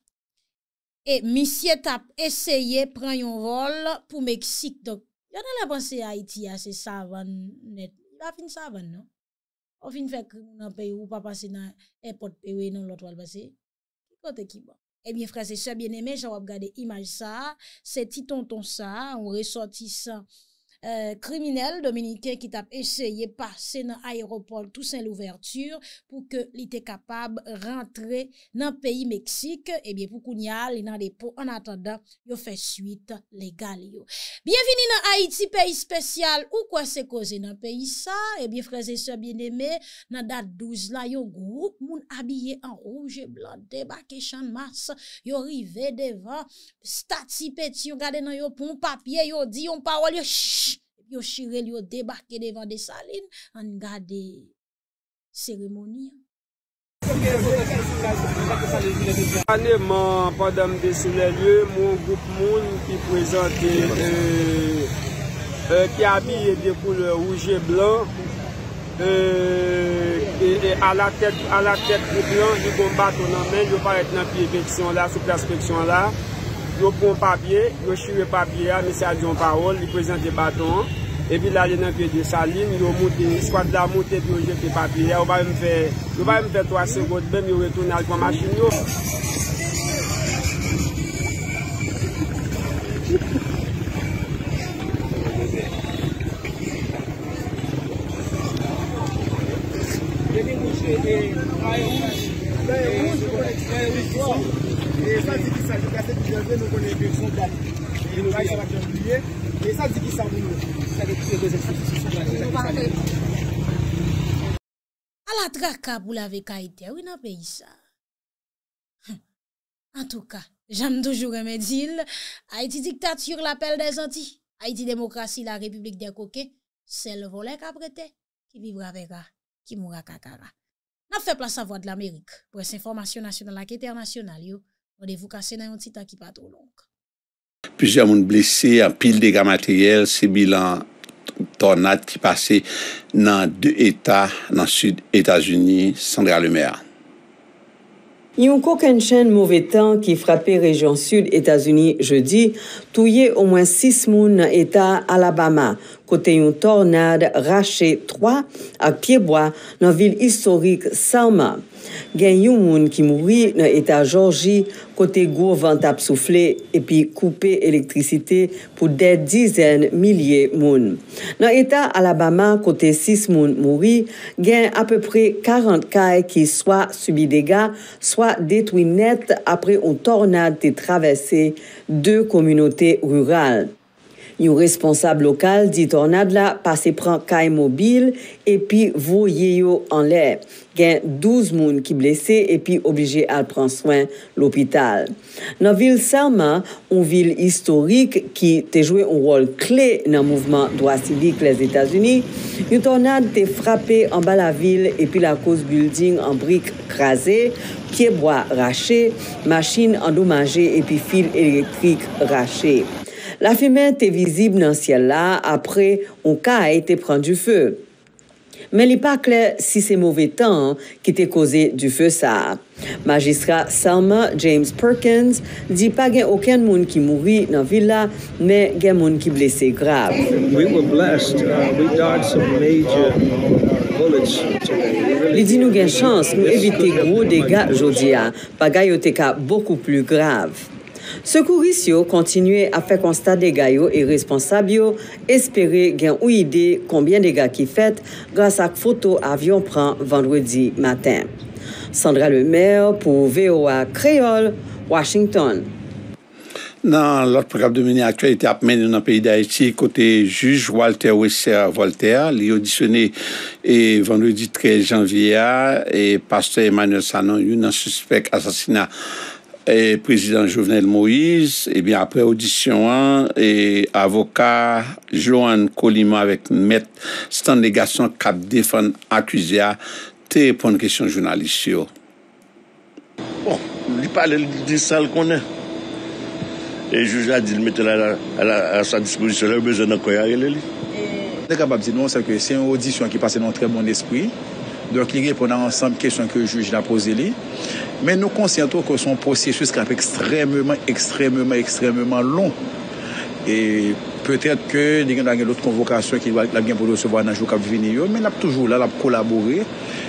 Et monsieur tap essayé prend un vol pour Mexique. Donc, y'en a la pensée Haïti, c'est ça, net. Il va finir ça, non? On finit faire un pays où pas passer dans l'aéroport et non l'autre va passer. Côté qui bon. Eh bien, frères et sœurs bien-aimés, j'ai regardé image ça, c'est petit tonton ça, on ressortissant. Euh, criminel dominicain qui t'a essayé de passer dans l'aéroport Toussaint l'ouverture pour que il était capable de rentrer dans le pays Mexique et bien pour qu'on y aille dans les pots en attendant il fait suite légale. Bienvenue dans Haïti, pays spécial ou quoi c'est causé dans le pays ça et bien frères et sœurs bien-aimés dans date douze là yon groupe moun habillé en rouge et blanc débarqué chan mars yon rivé devant stati petit yon gade nan yon pon papier yon dit yon parole yon yo chirel yo débarqué devant des salines en garder cérémonie annement pendant des lieux mon groupe monde qui présente qui habillé de couleur rouge et blanc et à la tête à la tête du blanc du combat on en main yo paraître dans pied inspection là sous inspection là. Yo prend papier, yo chire papier, monsieur a dit une parole, il présente des bâtons, et puis là, il y a un pied de saline, il monte, soit de la montée, il jette des papiers, on va me faire, on va me faire trois secondes, même il retourne à la machine. À la traque pour la vécaïté, oui, dans le pays ça. En tout cas, j'aime toujours aimer dire Haïti dictature, l'appel des Antilles. Haïti démocratie, la République des coquets. C'est le volet qu'a prêté, qui vivra avec ça, qui mourra kakara. N'a fait place à voix de l'Amérique. Pour cette information nationale et internationale, rendez-vous cassé dans un petit temps qui pas trop long. Plusieurs monde blessés, un pile de dégâts matériels, c'est bilan tornade qui passait dans deux États, dans le sud États-Unis, Sandra Lemaire. Yon kokenchen mauvais temps qui frappait région sud États-Unis jeudi, touillé au moins six moun dans l'État Alabama, côté une tornade raché trois à Piedbois dans la ville historique Selma. Gen yon moun qui mouri dans l'État Georgie, côté gros vent tap soufflé et puis coupé électricité pour des dizaines milliers moun. Dans l'État Alabama, côté six moun mouri, gen à peu près quarante kay qui soit subi dégâts, soit détruit net après une tornade qui traversé deux communautés rurales. Yon responsable local dit tornade la passe prend kay mobile et puis voye yo en l'air. Gen douze moun qui blessés et puis obligés à prendre soin l'hôpital. Dans ville Selma, une ville historique qui a joué un rôle clé dans le mouvement droit civique les États-Unis, une tornade a frappé en bas la ville et puis la cause building en briques crasées, pieds bois rachés, machines endommagées et puis fil électrique rachés. La fumée était visible dans le ciel là après un cas a été pris du feu. Mais il n'est pas clair si c'est mauvais temps qui t'a causé du feu ça. Magistrat Selma James Perkins dit pas qu'il n'y a aucun monde qui mourit dans la ville, mais qu'il y a des gens qui blessés grave. We were blessed. Uh, we dodged some major bullets today. Il dit nous avons chance nous éviter gros dégâts aujourd'hui, pas qu'il y a beaucoup plus grave. Secouristes continuent à faire constat des dégâts et responsables espérer gain ou idée combien de dégâts qui fait grâce à photo avion prend vendredi matin. Sandra Lemaire pour V O A Créole, Washington. Dans l'autre programme de mener actualité à mener dans le pays d'Haïti, côté juge Walter Wessler Voltaire, il est auditionné et vendredi treize janvier et pasteur Emmanuel Sanon, un suspect assassinat et président Jovenel Moïse. Et bien après audition, et avocat Johan Colima avec maître Stanley Gasson cap défend accusé à te répondre question journaliste. Bon, lui parle de ça qu'on est. Et le juge a dit de mettre la, à, la, à sa disposition, il a besoin d'un courrier. Ce que je capable de dire, c'est que c'est une audition qui passe dans un très bon esprit. Donc, il répond ensemble aux questions que le juge a posées. Mais nous conscientons que son processus est extrêmement, extrêmement, extrêmement long. Et peut-être que il y a d'autres convocations qui va bien pour recevoir dans le jour qui va venir. Mais nous sommes toujours là, nous avons collaboré.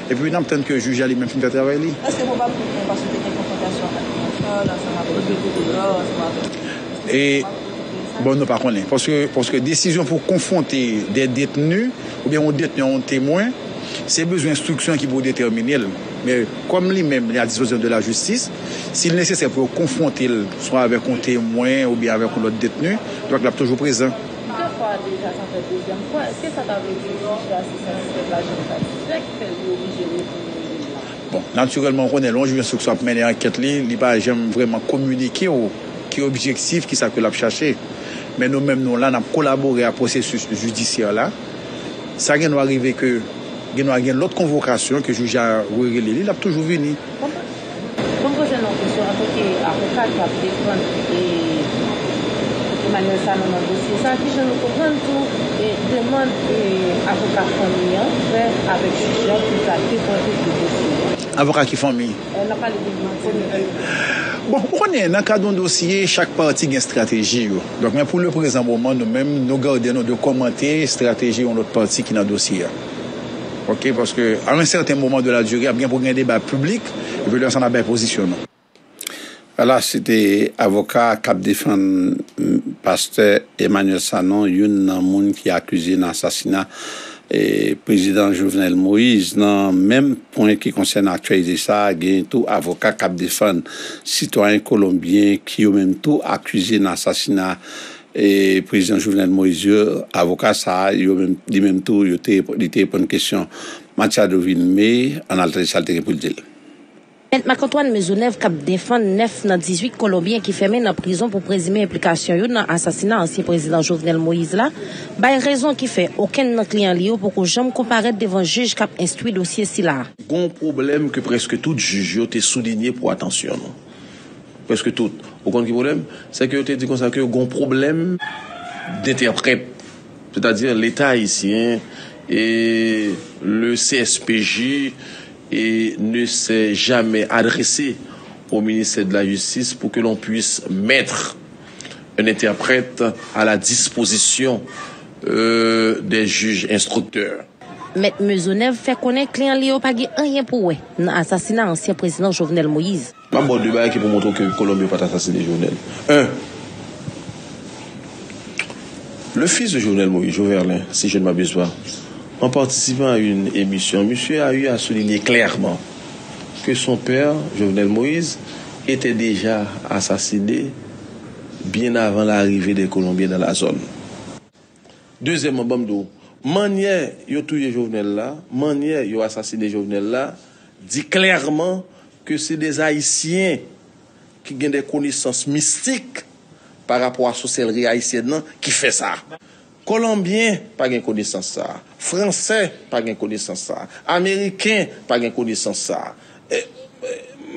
Et puis, nous avons que le juge a lui-même fini de travailler. Est-ce que vous ne pouvez pas souhaiter des confrontations? Et bon, nous ne parlons pas. Parce que, parce que décision pour confronter des détenus, ou bien on détenu, on témoin, c'est besoin d'instruction qui peut déterminer. Mais comme lui-même est à disposition de la justice, s'il est nécessaire pour confronter, soit avec un témoin ou bien avec un autre détenu, donc il est toujours présent. Deux fois déjà, ça fait deuxième fois. Est-ce que ça t'a vu que la justice fait l'obligé? Bon, naturellement, on connaît l'enjeu d'instruction à mener l'enquête, il n'y a pas vraiment communiquer ou qui est objectif, qui ça que l'a cherché. Mais nous-mêmes, nous, là, nous avons collaboré à processus judiciaire-là. Ça nous arrive que nous avons l'autre convocation que le juge a relevée, il a toujours venu. Comment vous avez l'impression à côté avocat qui a défendu et Emmanuel Sanon dans le dossier? Ça qui je ne comprends tout et demande avocat familial faire avec le juge qui a défendu le dossier. Avocat qui famille? On n'a pas le Bon, on est dans le cadre d'un dossier, chaque partie a une stratégie. Donc, mais pour le présent moment, nous-mêmes, nous gardons de commenter la stratégie de l'autre partie qui est dans le dossier. Okay? Parce qu'à un certain moment de la durée, il y a bien pour un débat public, et puis là, ça a bien positionné. Voilà, c'était avocat qui défend pasteur Emmanuel Sanon, une qui est accusé d'assassinat. Et président Jovenel Moïse, dans même point qui concerne l'actualité, ça, il y a tout avocat qui défend citoyen colombien qui ont même tout accusé d'assassinat. Et président Jovenel Moïse, avocat, ça, il y a même tout, il était pour une question. Mathieu Dovin, mais en altre salte pour le dire. Marc-Antoine Maisonneuve cap défend neuf dans dix-huit Colombiens qui fermé dans prison pour présumer implication dans l'assassinat ancien président Jovenel Moïse là. Bah raison qui fait aucun client lié pour que jamais comparaître devant juge cap instruit dossier si là. Gon problème que presque tout juge yo t'est souligné pour attention. Non? Presque tout. Au compte qui problème, c'est que t'es dit comme ça que gon problème d'interprète. C'est-à-dire l'État haïtien et le C S P J et ne s'est jamais adressé au ministère de la Justice pour que l'on puisse mettre un interprète à la disposition euh, des juges instructeurs. M. Maisonneuve fait connaître Cléan Léo Pagé rien pour eux dans l'assassinat de l'ancien président Jovenel Moïse. Je ne sais pas qui peut montrer que Colombie n'a pas assassiné Jovenel. Un, le fils de Jovenel Moïse, Joverlin, si je ne m'abuse pas, en participant à une émission, monsieur a eu à souligner clairement que son père, Jovenel Moïse, était déjà assassiné bien avant l'arrivée des Colombiens dans la zone. Deuxièmement, Bamdo, manière yo tué Jovenel là, manière yo assassiné Jovenel là, dit clairement que c'est des Haïtiens qui ont des connaissances mystiques par rapport à la sorcellerie haïtienne qui fait ça. Colombiens, pas de connaissance ça. Français, pas de connaissance ça. Américains, pas de connaissance ça.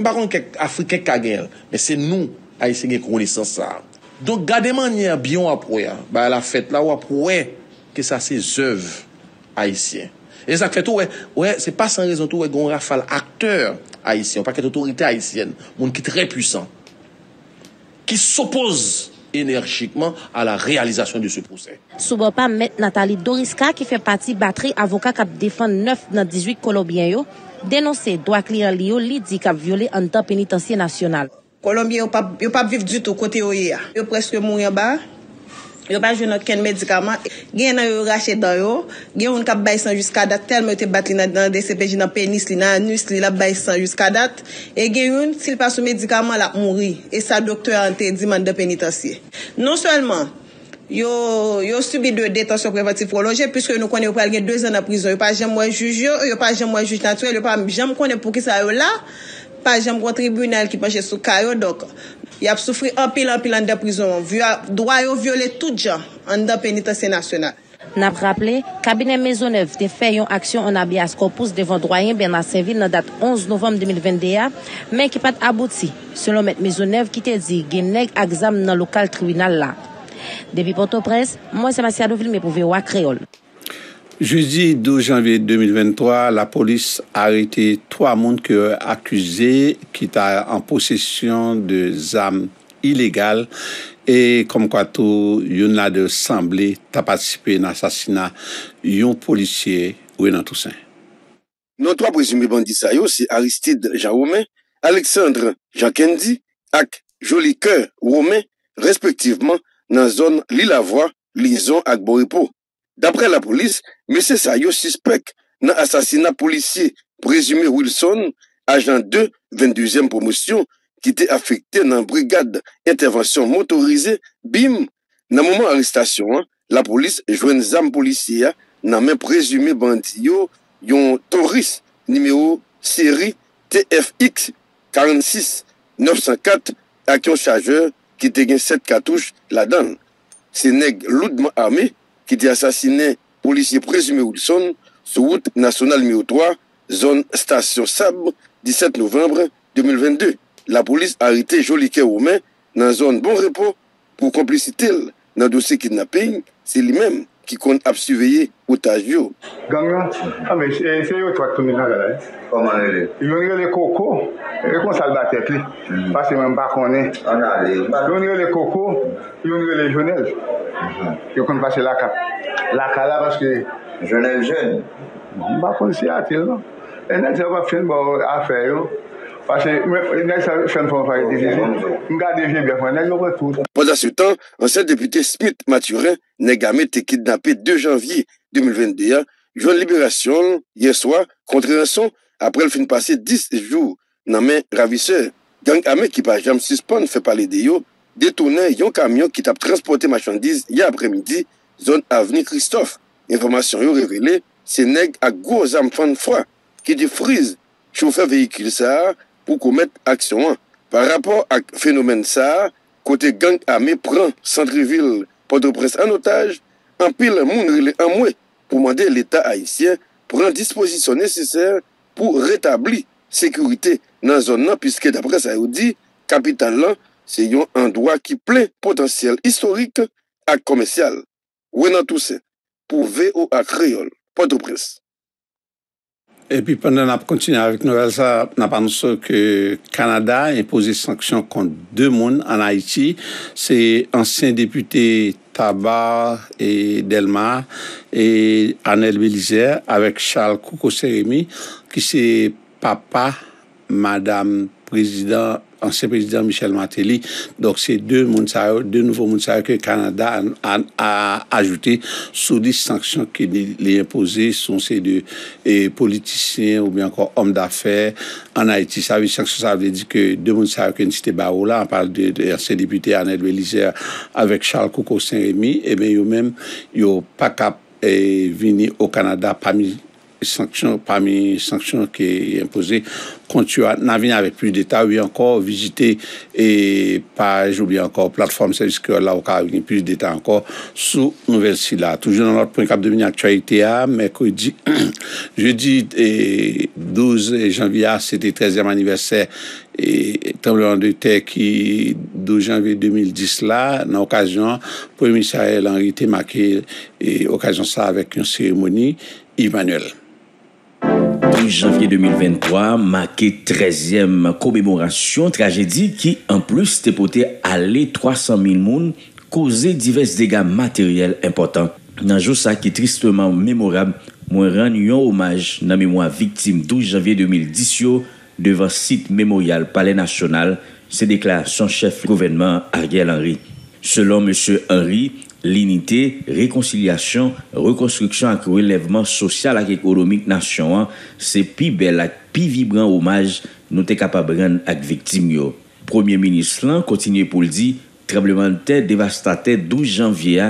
Par contre, Africains, pas de connaissance ça. Mais c'est nous, Haïtiens, qui connaissons ça. Donc, gardez-moi bien après. Bah, la fête là, ou après, que ça, c'est œuvre haïtienne. Et ça fait tout, ouais, ouais, c'est pas sans raison tout, ouais, qu'on rafale acteur haïtien, pas qu'une autorité haïtienne, monde qui est très puissant, qui s'oppose énergiquement à la réalisation de ce procès. Sous pas mettre Nathalie Dorisca qui fait partie batterie avocat qui défend neuf dans dix-huit Colombiens yo dénoncer droit client Lio li dit qu'a violé en temps pénitentiaire national. Colombiens yo pas yo pas vivre du tout côté yo. Yo presque mourir en bas. Yo pas joué aucun médicament. Gen nan yo rache dan yo, gen on k'ap bay san jusqu'à date tellement te battre dans des C P J dans pénis li nan anus li la bay san jusqu'à date et gen on s'il pas sous médicament la mourir et sa docteur an te di mandat pénitentiaire. Non seulement yo yo subi de détention préventive prolongée puisque nous connaissons pas gen deux ans en prison, yo pas jamais moi juge yo, yo pas jamais moi juge naturel, yo pas jamais connaît pour qui ça yo là, pas jamais un tribunal qui penche sous kayo donc il a souffert en pile en pile en de prison. Droit à violer tout gens en de pénitentiaire nationale. N'a pas rappelé, cabinet Maisonneuve a fait une action en habeas corpus devant doyen Bernard Saint-Ville la date onze novembre deux mille vingt et un, mais qui n'a pas abouti, selon M. Maisonneuve qui te dit qu'il y a un examen dans le local tribunal là. Depuis Port-au-Prince, moi c'est Massia Douville, mais pour voir Créole. Jeudi douze janvier deux mille vingt-trois, la police a arrêté trois personnes accusées qui étaient en possession de armes illégales et comme quoi tout, il y a de semblé t'a participé à l'assassinat d'un policier Renan Toussaint. Nos trois présumés bandits, c'est Aristide Jean-Roumet, Alexandre Jean-Kendi et Jolique Cœur Romain, respectivement, dans la zone Lille-Lavoie, Lison et Boripo. D'après la police, M. Sayo suspecte dans l'assassinat policier présumé Wilson, agent deux, vingt-deuxième promotion, qui était affecté dans la brigade intervention motorisée, B I M. Dans le moment de l'arrestation, la police joint une arme policière dans le même présumé bandit, un Tauris numéro série T F X quatre six neuf zéro quatre, avec un chargeur qui était sept cartouches là-dedans. C'est nègre lourdement armé qui était assassiné policier présumé Wilson sur route nationale numéro trois, zone station Sabre, dix-sept novembre deux mille vingt-deux. La police a arrêté Jolique Romain dans la zone Bon Repos pour complicité dans le dossier kidnapping. C'est lui-même qui compte surveiller l'otage. Gang, ah mais c'est toi qui me là. Comment est-ce? Ils m'ont dit les cocos, ils m'ont dit les cocos, parce que je ne sais pas qu'on est. Ils m'ont dit les cocos, ils m'ont dit les jeunes. Ils m'ont passé la cape. La cape là parce que... Jeune jeune. Je ne sais pas qu'on s'y a-t-il, non? Et là, je vais faire une affaire. Parce que je fais difficile. Je garde bien, je tout. Pendant ce temps, ancien député Smith Mathurin n'a jamais été kidnappé deux janvier deux mille vingt et un. Joint libération hier soir contre un son après le fin passé dix jours dans main ravisseur. Gang Amé qui par jamais suspend fait parler de yo détourné un camion qui t'a transporté marchandises hier après-midi zone avenue Christophe. Information yo révélée, c'est nèg à gros enfants froid qui défrise chauffeur véhicule ça pour commettre action. Par rapport à phénomène ça, côté gang armé prend centre-ville Port-au-Prince en otage, en pile moun en moué pour demander l'État haïtien prend disposition nécessaire pour rétablir sécurité dans la zone puisque d'après ça il dit capitale là c'est un endroit qui plein potentiel historique et commercial. Renan Toussaint pour V O A Créole Port-au-Prince. Et puis pendant qu'on continue avec nous, ça, on a pensé que le Canada a imposé sanctions contre deux personnes en Haïti. C'est anciens députés Tabar et Delma et Anel Belizer avec Charles Koukousseremi qui c'est papa, madame, président, ancien président Michel Martelly. Donc c'est deux, deux nouveaux personnes que le Canada a, a, a ajouté sous des sanctions qu'il a imposées sont ces deux et politiciens ou bien encore hommes d'affaires en Haïti. Ça veut, ça veut dire que deux personnes qui n'étaient pas là, on parle de, de ces députés Anel Belizer avec Charles Koukousseremi, et bien eux-mêmes, ils n'ont pas cap et venir au Canada parmi sanctions, parmi les sanctions qui sont imposées contre eux. On vient avec plus de détails, oui, encore visiter et page ou bien encore plateforme service que là, on a plus de détails encore sous nouvelle là. Toujours dans notre point cap de mini actualité, mercredi, jeudi et douze janvier, c'était le treizième anniversaire et tremblement de terre qui douze janvier deux mille dix là, dans l'occasion, le premier ministre Ariel Henry était marqué et occasion ça avec une cérémonie Yves Manuel. douze janvier deux mille vingt-trois, marqué treizième commémoration tragédie qui, en plus, dépotait aller trois cent mille personnes, causait divers dégâts matériels importants. Dans jour ça qui est tristement mémorable, moi rendu un hommage dans mémoire victime douze janvier deux mille dix devant site mémorial Palais National, se déclare son chef gouvernement Ariel Henry. Selon M. Henry, l'unité, réconciliation, reconstruction et relèvement social et économique nation, c'est plus bel et plus vibrant hommage nous sommes capables de rendre aux victimes. Le Premier ministre continue pour le dire, tremblement de terre dévastateur douze janvier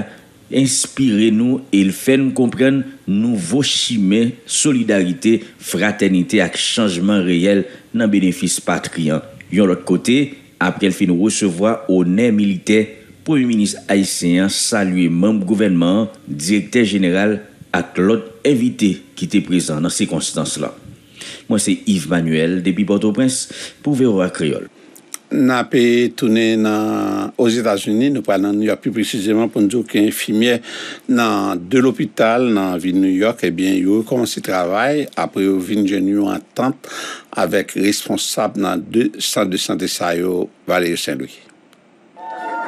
inspirez-nous et faites-nous comprendre nouveau chemin, solidarité, fraternité et changement réel dans le bénéfice patrien. De l'autre côté, après le fin de recevoir honneur militaire, le Premier ministre haïtien salue membre gouvernement, directeur général et l'autre invité qui était présent dans ces circonstances-là. Moi, c'est Yves Manuel, depuis Port-au-Prince, pour V O A Creole. Nous avons tourné aux États-Unis, nous parlons de New York plus précisément pour nous dire qu'un infirmier de l'hôpital dans la ville de New York, eh bien, il a commencé le travail. Après, il a eu en entente avec le responsable dans deux centres de santé, Valérie Saint-Louis.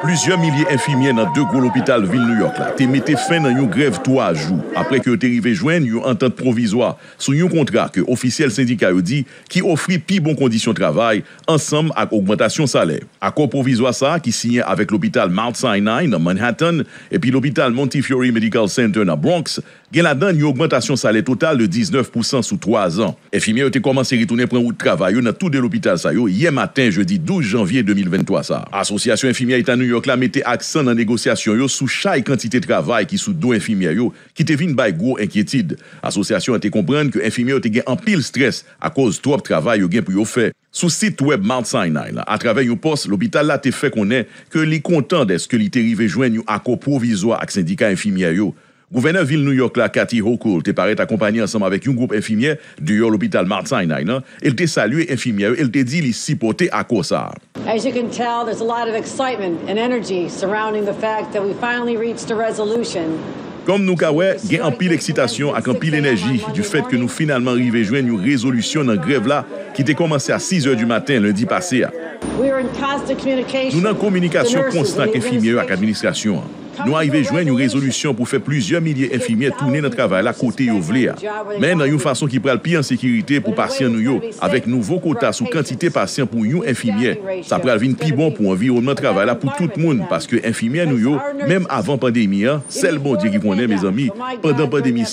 Plusieurs milliers d'infirmiers dans deux gros hôpitaux de New York ont mis fin à une grève trois jours après que tu arrivé joindre une entente provisoire sur un contrat que officiel syndicat dit qui offrit plus bonnes conditions de travail ensemble avec augmentation salaire. Accord provisoire ça qui signé avec l'hôpital Mount Sinai dans Manhattan et puis l'hôpital Montefiore Medical Center dans Bronx, il y a une augmentation salaire totale de dix-neuf pour cent sur trois ans. Infirmiers ont commencé à retourner prendre route travail dans tout de l'hôpital ça hier matin jeudi douze janvier deux mille vingt-trois ça. Association infirmière est New York la mettait accent dans négociation yo sous chaque quantité de travail qui sous dos infirmière yo qui te vinn bay gros inquiétude. Association a te comprendre que infirmière te gen en pile stress à cause trop travail yo gen pou yo faire. Sous site web Mount Sinai là à travers yo poste l'hôpital là te fait connaît que li content de ce que li te rive joindre un accord provisoire avec syndicat infirmière yo. Gouverneur ville New York la Cathy Hochul te paraît accompagné ensemble avec un groupe infirmière dehors l'hôpital Mount Sinai là, elle te salue infirmière, elle te dit li supporter accord ça. As you can tell, there's a lot of excitement and energy surrounding the fact that we finally reached a resolution. Comme nous kawè, gen en pile excitation ak en pile énergie du fait que nous finalement arrivé joindre une résolution dans grève là qui était commencé à six heures du matin lundi passé. We were in constant communication. Nous en communication constante avec infirmières et administration. Nous arrivons à joindre une résolution pour faire plusieurs milliers d'infirmiers tourner notre travail à côté de Vléa. Mais dans une façon qui prend le pire en sécurité pour les patients, avec nouveau quota sous quantité de patients pour les infirmiers, ça prend le plus bon pour l'environnement de travail pour tout le monde. Parce que les infirmiers, même avant la pandémie, c'est le bon Dieu qui connaît, mes amis, pendant la pandémie,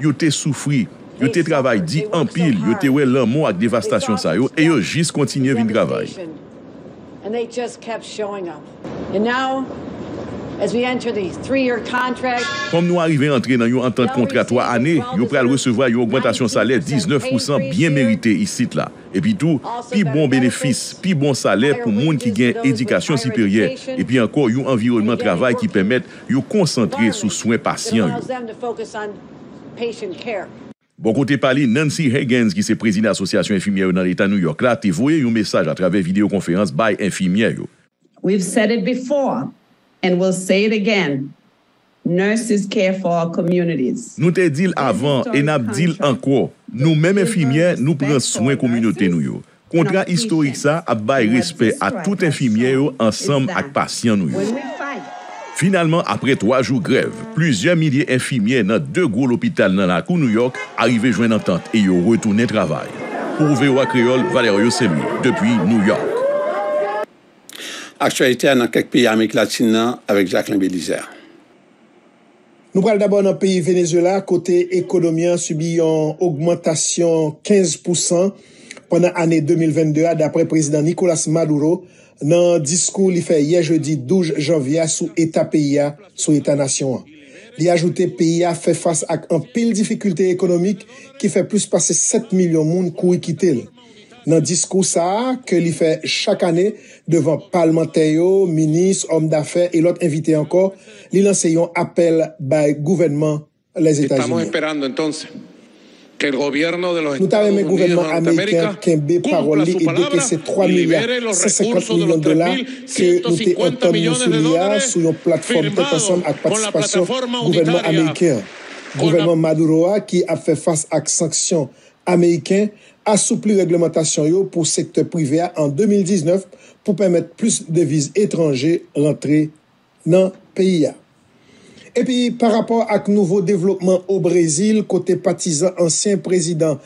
ils ont souffert. Yo te travail dit en pile, yo te wè l'amour avec dévastation ça yo et yo juste continuer vinn travail. Comme nous arrivons à entrer dans une entente contrat trois années, nous allons recevoir une augmentation de salaire dix-neuf pour cent bien méritée ici. Là. Et puis tout, plus bon bénéfice, plus bon salaire pour les gens qui gagnent éducation supérieure. Et puis encore, un environnement de travail qui permet de concentrer sur les soins patients. Bon côté parler, Nancy Higgins, qui est présidente de l'association infirmière dans l'État de New York, a envoyé un message à travers vidéoconférence by infirmière. We've said it before. And we'll say it again. Nurses care for our communities. Nous te dit avant et nous dit encore. Nous mêmes infirmières, nous prenons soin communauté nous yo. Contrat historique ça a bail respect à tout infirmière ensemble avec patient nous yo. Finalement, après trois jours grève, plusieurs milliers d'infirmières dans deux gros hôpitaux dans la cour New York arrivent joindre entente et yo retourner travail. Pour V O A Creole, Valérie Saint-Louis depuis New York. Actualité dans quelques pays d'Amérique latine avec Jacqueline Bélisaire. Nous parlons d'abord dans le pays Venezuela, côté économie subit une augmentation quinze pour cent pendant l'année deux mille vingt-deux, d'après le président Nicolas Maduro, dans le discours qu'il fait hier jeudi douze janvier sous État pays, sous État nation. Il a ajouté que le pays a fait face à une pile difficulté économique qui fait plus passer sept millions de monde qui quittent. Dans le discours ça, que l'il fait chaque année devant parlementaires, ministres, hommes d'affaires et l'autre invité encore, il lance un appel par le gouvernement des États-Unis. Nous t'avons le gouvernement américain qui a mis parole et que c'est trois milliards cent cinquante millions de dollars que nous t'avons entendu nous sur une plateforme de ensemble avec participation du gouvernement américain. Le gouvernement Maduro qui a fait face à sanctions américaines assouplir réglementation pour le secteur privé en deux mille dix-neuf pour permettre plus de devises étrangères rentrer dans le pays. Et puis, par rapport à nouveau développement au Brésil, côté partisan ancien président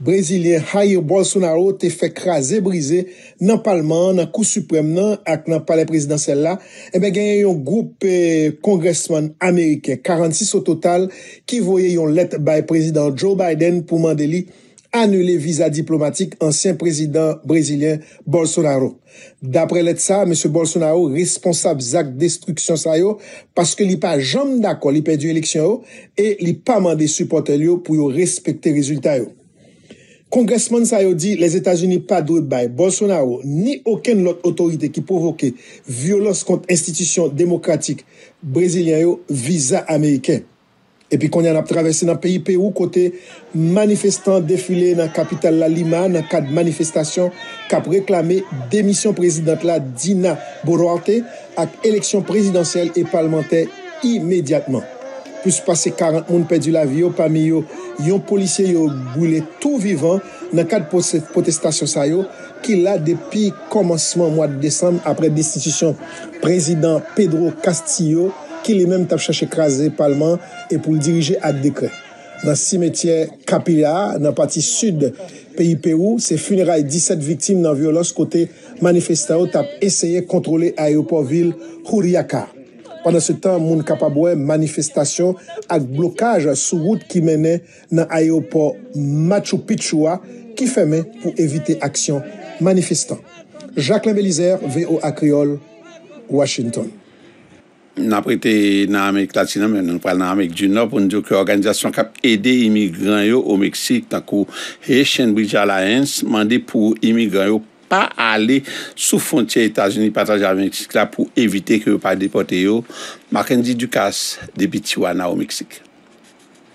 Brésilien Jair Bolsonaro te fait craser, briser dans le Parlement, dans le Cour suprême et dans le palais présidentiel là. Eh bien, il y a un groupe congressman américain, quarante-six au total, qui voyait une lettre by président Joe Biden pour demander annuler visa diplomatique ancien président brésilien Bolsonaro. D'après lettre ça, M. Bolsonaro responsable acte destruction ça yo parce que li pas jamais d'accord, li perdu élection et li pas mandé supporter yo pour respecter résultat yo. Congressman ça yo dit les États-Unis pas droit bail Bolsonaro ni aucune autre autorité qui provoque violence contre institutions démocratiques brésiliens yo visa américain. Et puis qu'on y en a traversé dans le pays Pérou côté manifestants défilés dans la capitale la Lima dans le cadre de manifestations qui a réclamé démission présidente la Dina Boluarte avec élection présidentielle et parlementaire immédiatement. Plus passé quarante personnes perdu la vie, parmi eux, un policier yo brûlé tout vivant dans le cadre de protestation ça yo qui là depuis commencement mois de décembre après destitution président Pedro Castillo qui lui-même t'a cherché écraser le Parlement et pour le diriger à décret. Dans le cimetière Capilla, dans la partie sud pays Pérou, c'est funérailles dix-sept victimes dans la violence côté manifestants qui ont essayé de contrôler l'aéroport-ville Huriaca. Pendant ce temps, les gens capables manifestations avec blocage sur route qui menait dans l'aéroport Machu Picchu qui fermait pour éviter action manifestants. Jacqueline Bélizer, V O A Creole, Washington. Nous avons prêté dans l'Amérique latine, mais nous parlons dans l'Amérique du Nord pour nous dire que l'organisation qui a aidé les immigrants au Mexique, dans le Haitian Bridge Alliance, demandé pour les immigrants pas aller sous frontière États-Unis, partager avec le Mexique là pour éviter que ne soient pas déportés. Mackenzie Ducasse, depuis Tijuana au Mexique.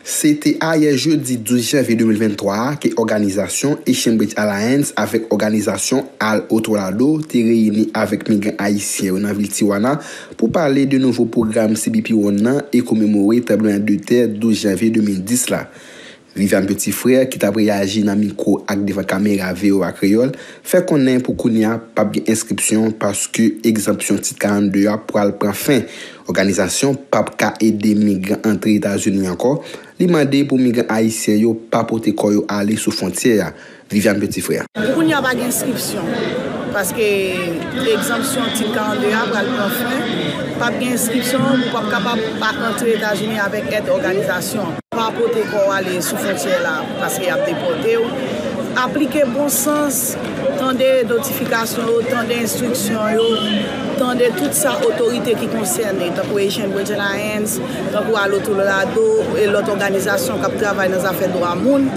C'était hier jeudi douze janvier deux mille vingt-trois que l'organisation Haitian Bridge Alliance avec l'organisation Al Otorado s'est réunie avec les migrants haïtiens dans la ville de Tijuana pour parler de nouveaux programmes C B P O N et commémorer le tableau de terre douze janvier deux mille dix. Là. Vivian Petit-Frère, qui a réagi dans le micro avec devant caméra V O A Creole, fait qu'on n'a pour qu'on n'y a pas bien inscription parce que exemption titre quarante-deux a pour aller prendre fin. Organisation P A P K et des migrants entre États-Unis encore, li mandé pour migrants haïtiens yo pas porter koyo aller sous frontière. Vivian Petit-Frère. Pour n'y a pas d'inscription parce que l'exemption titre quarante-deux a pour aller prendre fin, pas bien inscription pour pas capable pas entrer États-Unis avec cette organisation. Pas porter koyo aller sous frontière là parce qu'il y a déporté. Appliquer bon sens, tant des notifications, tant des instructions, tant de toute sa autorité qui concerne, tant que Haitian Bridge Alliance, tant que Al Otorado et l'autre organisation qui travaille dans les affaires de droit monde,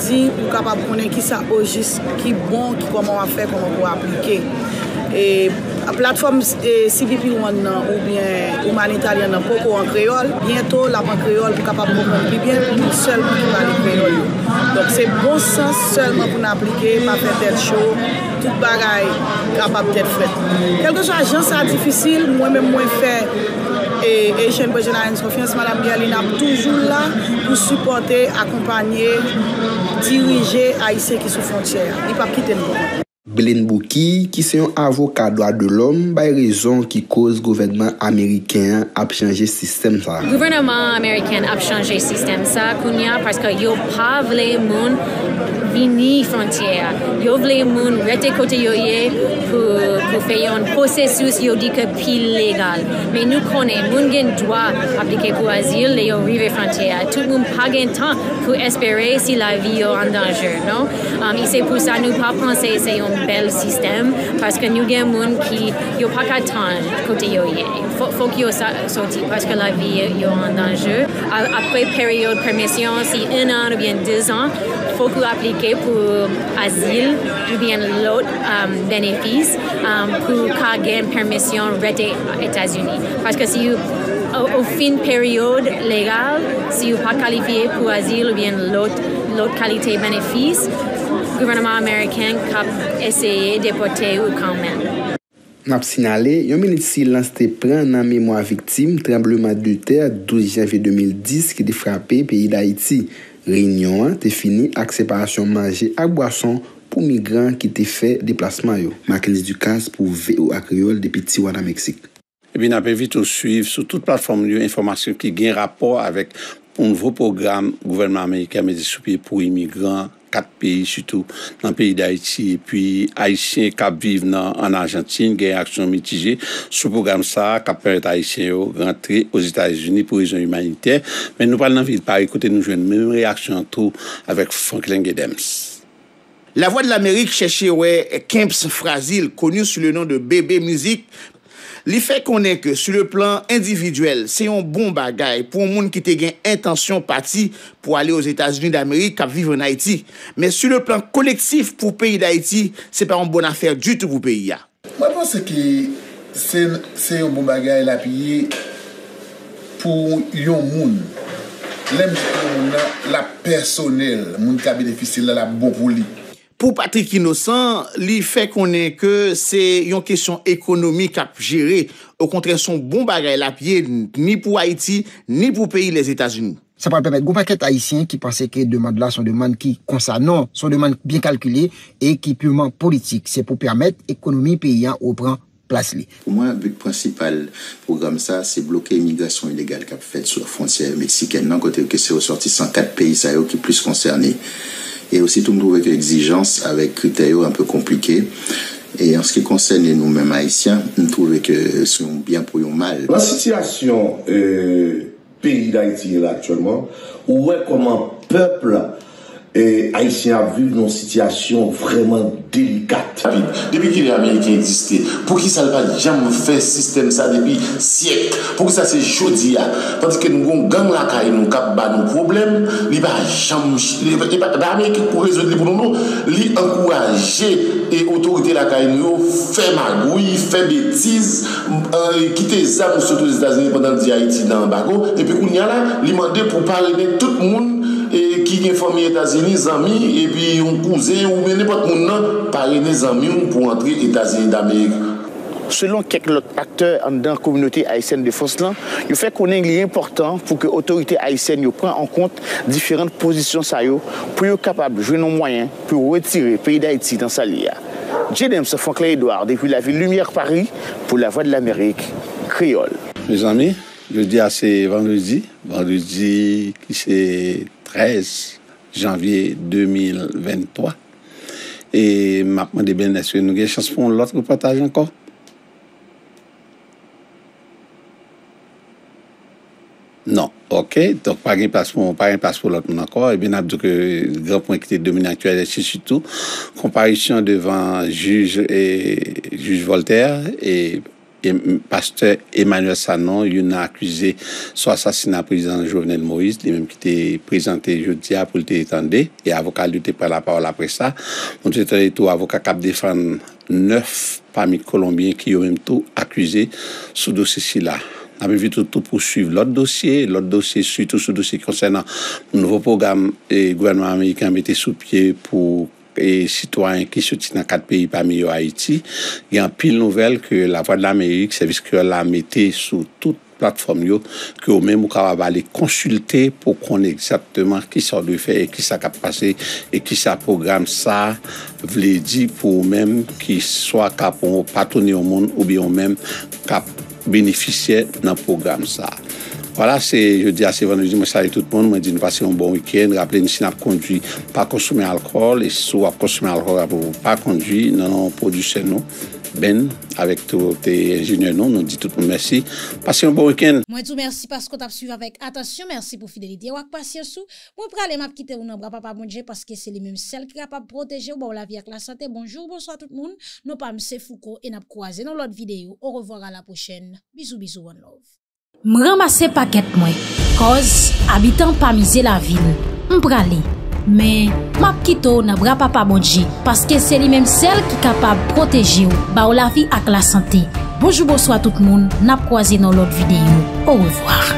qui dit qu'on est capable de connaître qui ça au juste, qui bon, qui comment on fait, comment on peut appliquer. Et la plateforme C B P One ou bien humanitarienne en créole, bientôt la banque créole pour capable comprendre bien seulement pour parler créole. Donc c'est bon sens seulement pour appliquer, pas faire tête chaud, tout bagaille capable d'être fait. Quelque chose agence ça difficile, moi-même moi fait et Haitian Bridge Alliance confiance madame Galina toujours là pour supporter, accompagner, diriger Haïtiens qui sont frontières. Il pas quitter nous. Belen Bouki, qui est un avocat droit de l'homme, par raison qui cause le gouvernement américain à changer le système. Le gouvernement américain a changé le système parce qu'il n'a pas voulu les gens venir à la frontière. Il voulait les gens rester côté pour faire un processus qui est légal. Mais nous connaissons les gens qui ont droit d'appliquer pour l'asile et arriver à la frontière. Tout le monde n'a pas de temps pour espérer si la vie est en danger. Non? Um, et c'est pour ça que nous ne pensons pas c'est un bel système parce que nous avons des gens qui n'ont pas qu'à attendre côté yo. Il faut qu'ils sortent parce que la vie est en danger. Après période de permission, si un an ou bien deux ans, il faut qu'ils appliquent pour asile ou bien l'autre um, bénéfice um, pour qu'ils gagnent permission rester aux États-Unis. Parce que si au, au fin de période légale, si vous n'êtes pas qualifié pour asile ou bien l'autre, l'autre qualité bénéfice, le gouvernement américain a essayé de déporter ou quand même. Nous avons signalé un minute de silence qui prend en mémoire victime tremblement de terre douze janvier deux mille dix qui a frappé le pays d'Haïti. Réunion est finie avec séparation manger à boisson pour migrants qui ont fait déplacement. Mackenzie Ducasse pour V O A Creole depuis Tijuana, Mexique. Et bien, nous avons vite suivre sur toute plateforme d'information qui a un rapport avec un nouveau programme gouvernement américain mis sur pied pour immigrants quatre pays, surtout dans le pays d'Haïti, et puis Haïtiens qui vivent en Argentine, qui ont une action mitigée. Ce programme, ça, qui permet aux Haïtiens de rentrer aux États-Unis pour raison humanitaire. Mais nous parlons dans la ville de Paris, écoutez, nous jouons une même réaction tout avec Franklin Gedems. La Voix de l'Amérique cherchait ouais, Kemps Frasil, connu sous le nom de Bébé Musique. Li fait connaître que sur le plan individuel, c'est un bon bagay pour un monde qui te gen intention parti pour aller aux États-Unis d'Amérique qui vivre en Haïti. Mais sur le plan collectif pour le pays d'Haïti, c'est pas une bonne affaire du tout pour le pays. Moi, je pense que c'est un bon bagay la payer pour un monde. L'aime la personnelle, le monde qui a bénéficié de la bonne pour lui. Pour Patrick Innocent, li fait qu'on est que c'est une question économique à gérer. Au contraire, son bon bagay la pied, ni pour Haïti, ni pour pays les États-Unis. Ça va permettre, gros paquet haïtien qui pensait que demande là, son demande qui concerne, non, son demande bien calculée et qui purement politique. C'est pour permettre l'économie paysan au prend place li. Pour moi, le but principal programme ça, c'est bloquer l'immigration illégale qu'a faite sur la frontière mexicaine, d'un côté que c'est ressorti cent quatre pays ça qui plus concernés. Et aussi, tout me trouve que l'exigence avec critères un peu compliqués. Et en ce qui concerne nous-mêmes haïtiens, nous trouvons que c'est bien pour nous mal. La situation euh, pays d'Haïti actuellement, où est comment peuple euh, haïtien a vu une situation vraiment délicate. Depuis que les Américains existaient, pour qui ça ne va jamais faire système ça depuis siècles, pour que ça c'est jodi là. Tandis que nous avons gang la caille, nous avons nos problèmes, il va jamais, pas Américain pour résoudre les problèmes, il encourager et autorité la caille nous faire magouille, faire bêtises, quitter ça pour surtout les États-Unis pendant que Haïti dans l'embargo, et puis qu'on y a là, il demande pour parler tout le monde qui est formé aux États-Unis, des amis, et puis on cousin ou n'importe qui. Parler des amis pour entrer aux États-Unis d'Amérique. Selon quelques autres acteurs dans la communauté haïtienne de Foslan, il fait qu'on est important pour que l'autorité haïtienne prenne en compte différentes positions pour être capable de jouer nos moyens pour retirer le pays d'Haïti dans sa lia. James Franklin Edouard, depuis la ville Lumière Paris, pour la Voix de l'Amérique, créole. Mes amis, je dis à c'est vendredi, vendredi qui c'est treize janvier deux mille vingt-trois. Et maintenant, bien, est-ce que nous avons une chance pour l'autre reportage encore? Non. OK. Donc, pas de passeport, pas de passeport pour l'autre encore. Et bien, nous avons le grand point qui était dominé actuellement, c'est surtout comparution devant juge et juge Voltaire et Et pasteur Emmanuel Sanon, il a accusé son assassinat président Jovenel Moïse, lui-même qui était présenté jeudi pour le télétendé, et avocat lui était pris la parole après ça. On était tout avocat qui défend neuf parmi les Colombiens qui ont même tout accusé sous dossier-là. On a vu tout poursuivre l'autre dossier, l'autre dossier, surtout ce dossier concernant le nouveau programme et le gouvernement américain mettait sous pied pour et citoyens qui se tiennent dans quatre pays parmi eux Haïti. Il y a une pile nouvelle que la Voix de l'Amérique, c'est parce que la mettez sur toute plateforme que vous même vous pouvez aller consulter pour qu'on ait exactement qui ça doit faire et qui ça a passé et qui ça programme ça veut dire pour même qui soit capable de partonner au monde ou bien même capable de bénéficier d'un programme ça. Voilà, c'est jeudi à vendredi, je salue tout le monde, je dis nous passons un bon week-end, rappelez-nous si nous conduit, pas consommer alcool, et si vous consommez alcool, vous pas conduire, non, non, produisez nous, ben, avec tous les ingénieurs, nous, nous disons tout le monde merci, passez un bon week-end. Moi, tout merci parce que vous avez suivi avec attention, merci pour fidélité, ou patience, moi, je vais quitter ou non, papa, bon Dieu, parce que c'est les mêmes celles qui sont capables de protéger, bon, la vie avec la santé, bonjour, bonsoir tout le monde, nous pas M. Foucault, et nous croisons dans l'autre vidéo, au revoir à la prochaine, bisous, bisous, one love. M'ramasse paquet moi, cause habitant pas misé la ville. M'pralé, mais m'a quitto n'a bra papa bonji parce que c'est lui-même celle qui capable protéger ou ba ou la vie avec la santé. Bonjour bonsoir tout le monde, n'a croisé dans l'autre vidéo. Au revoir.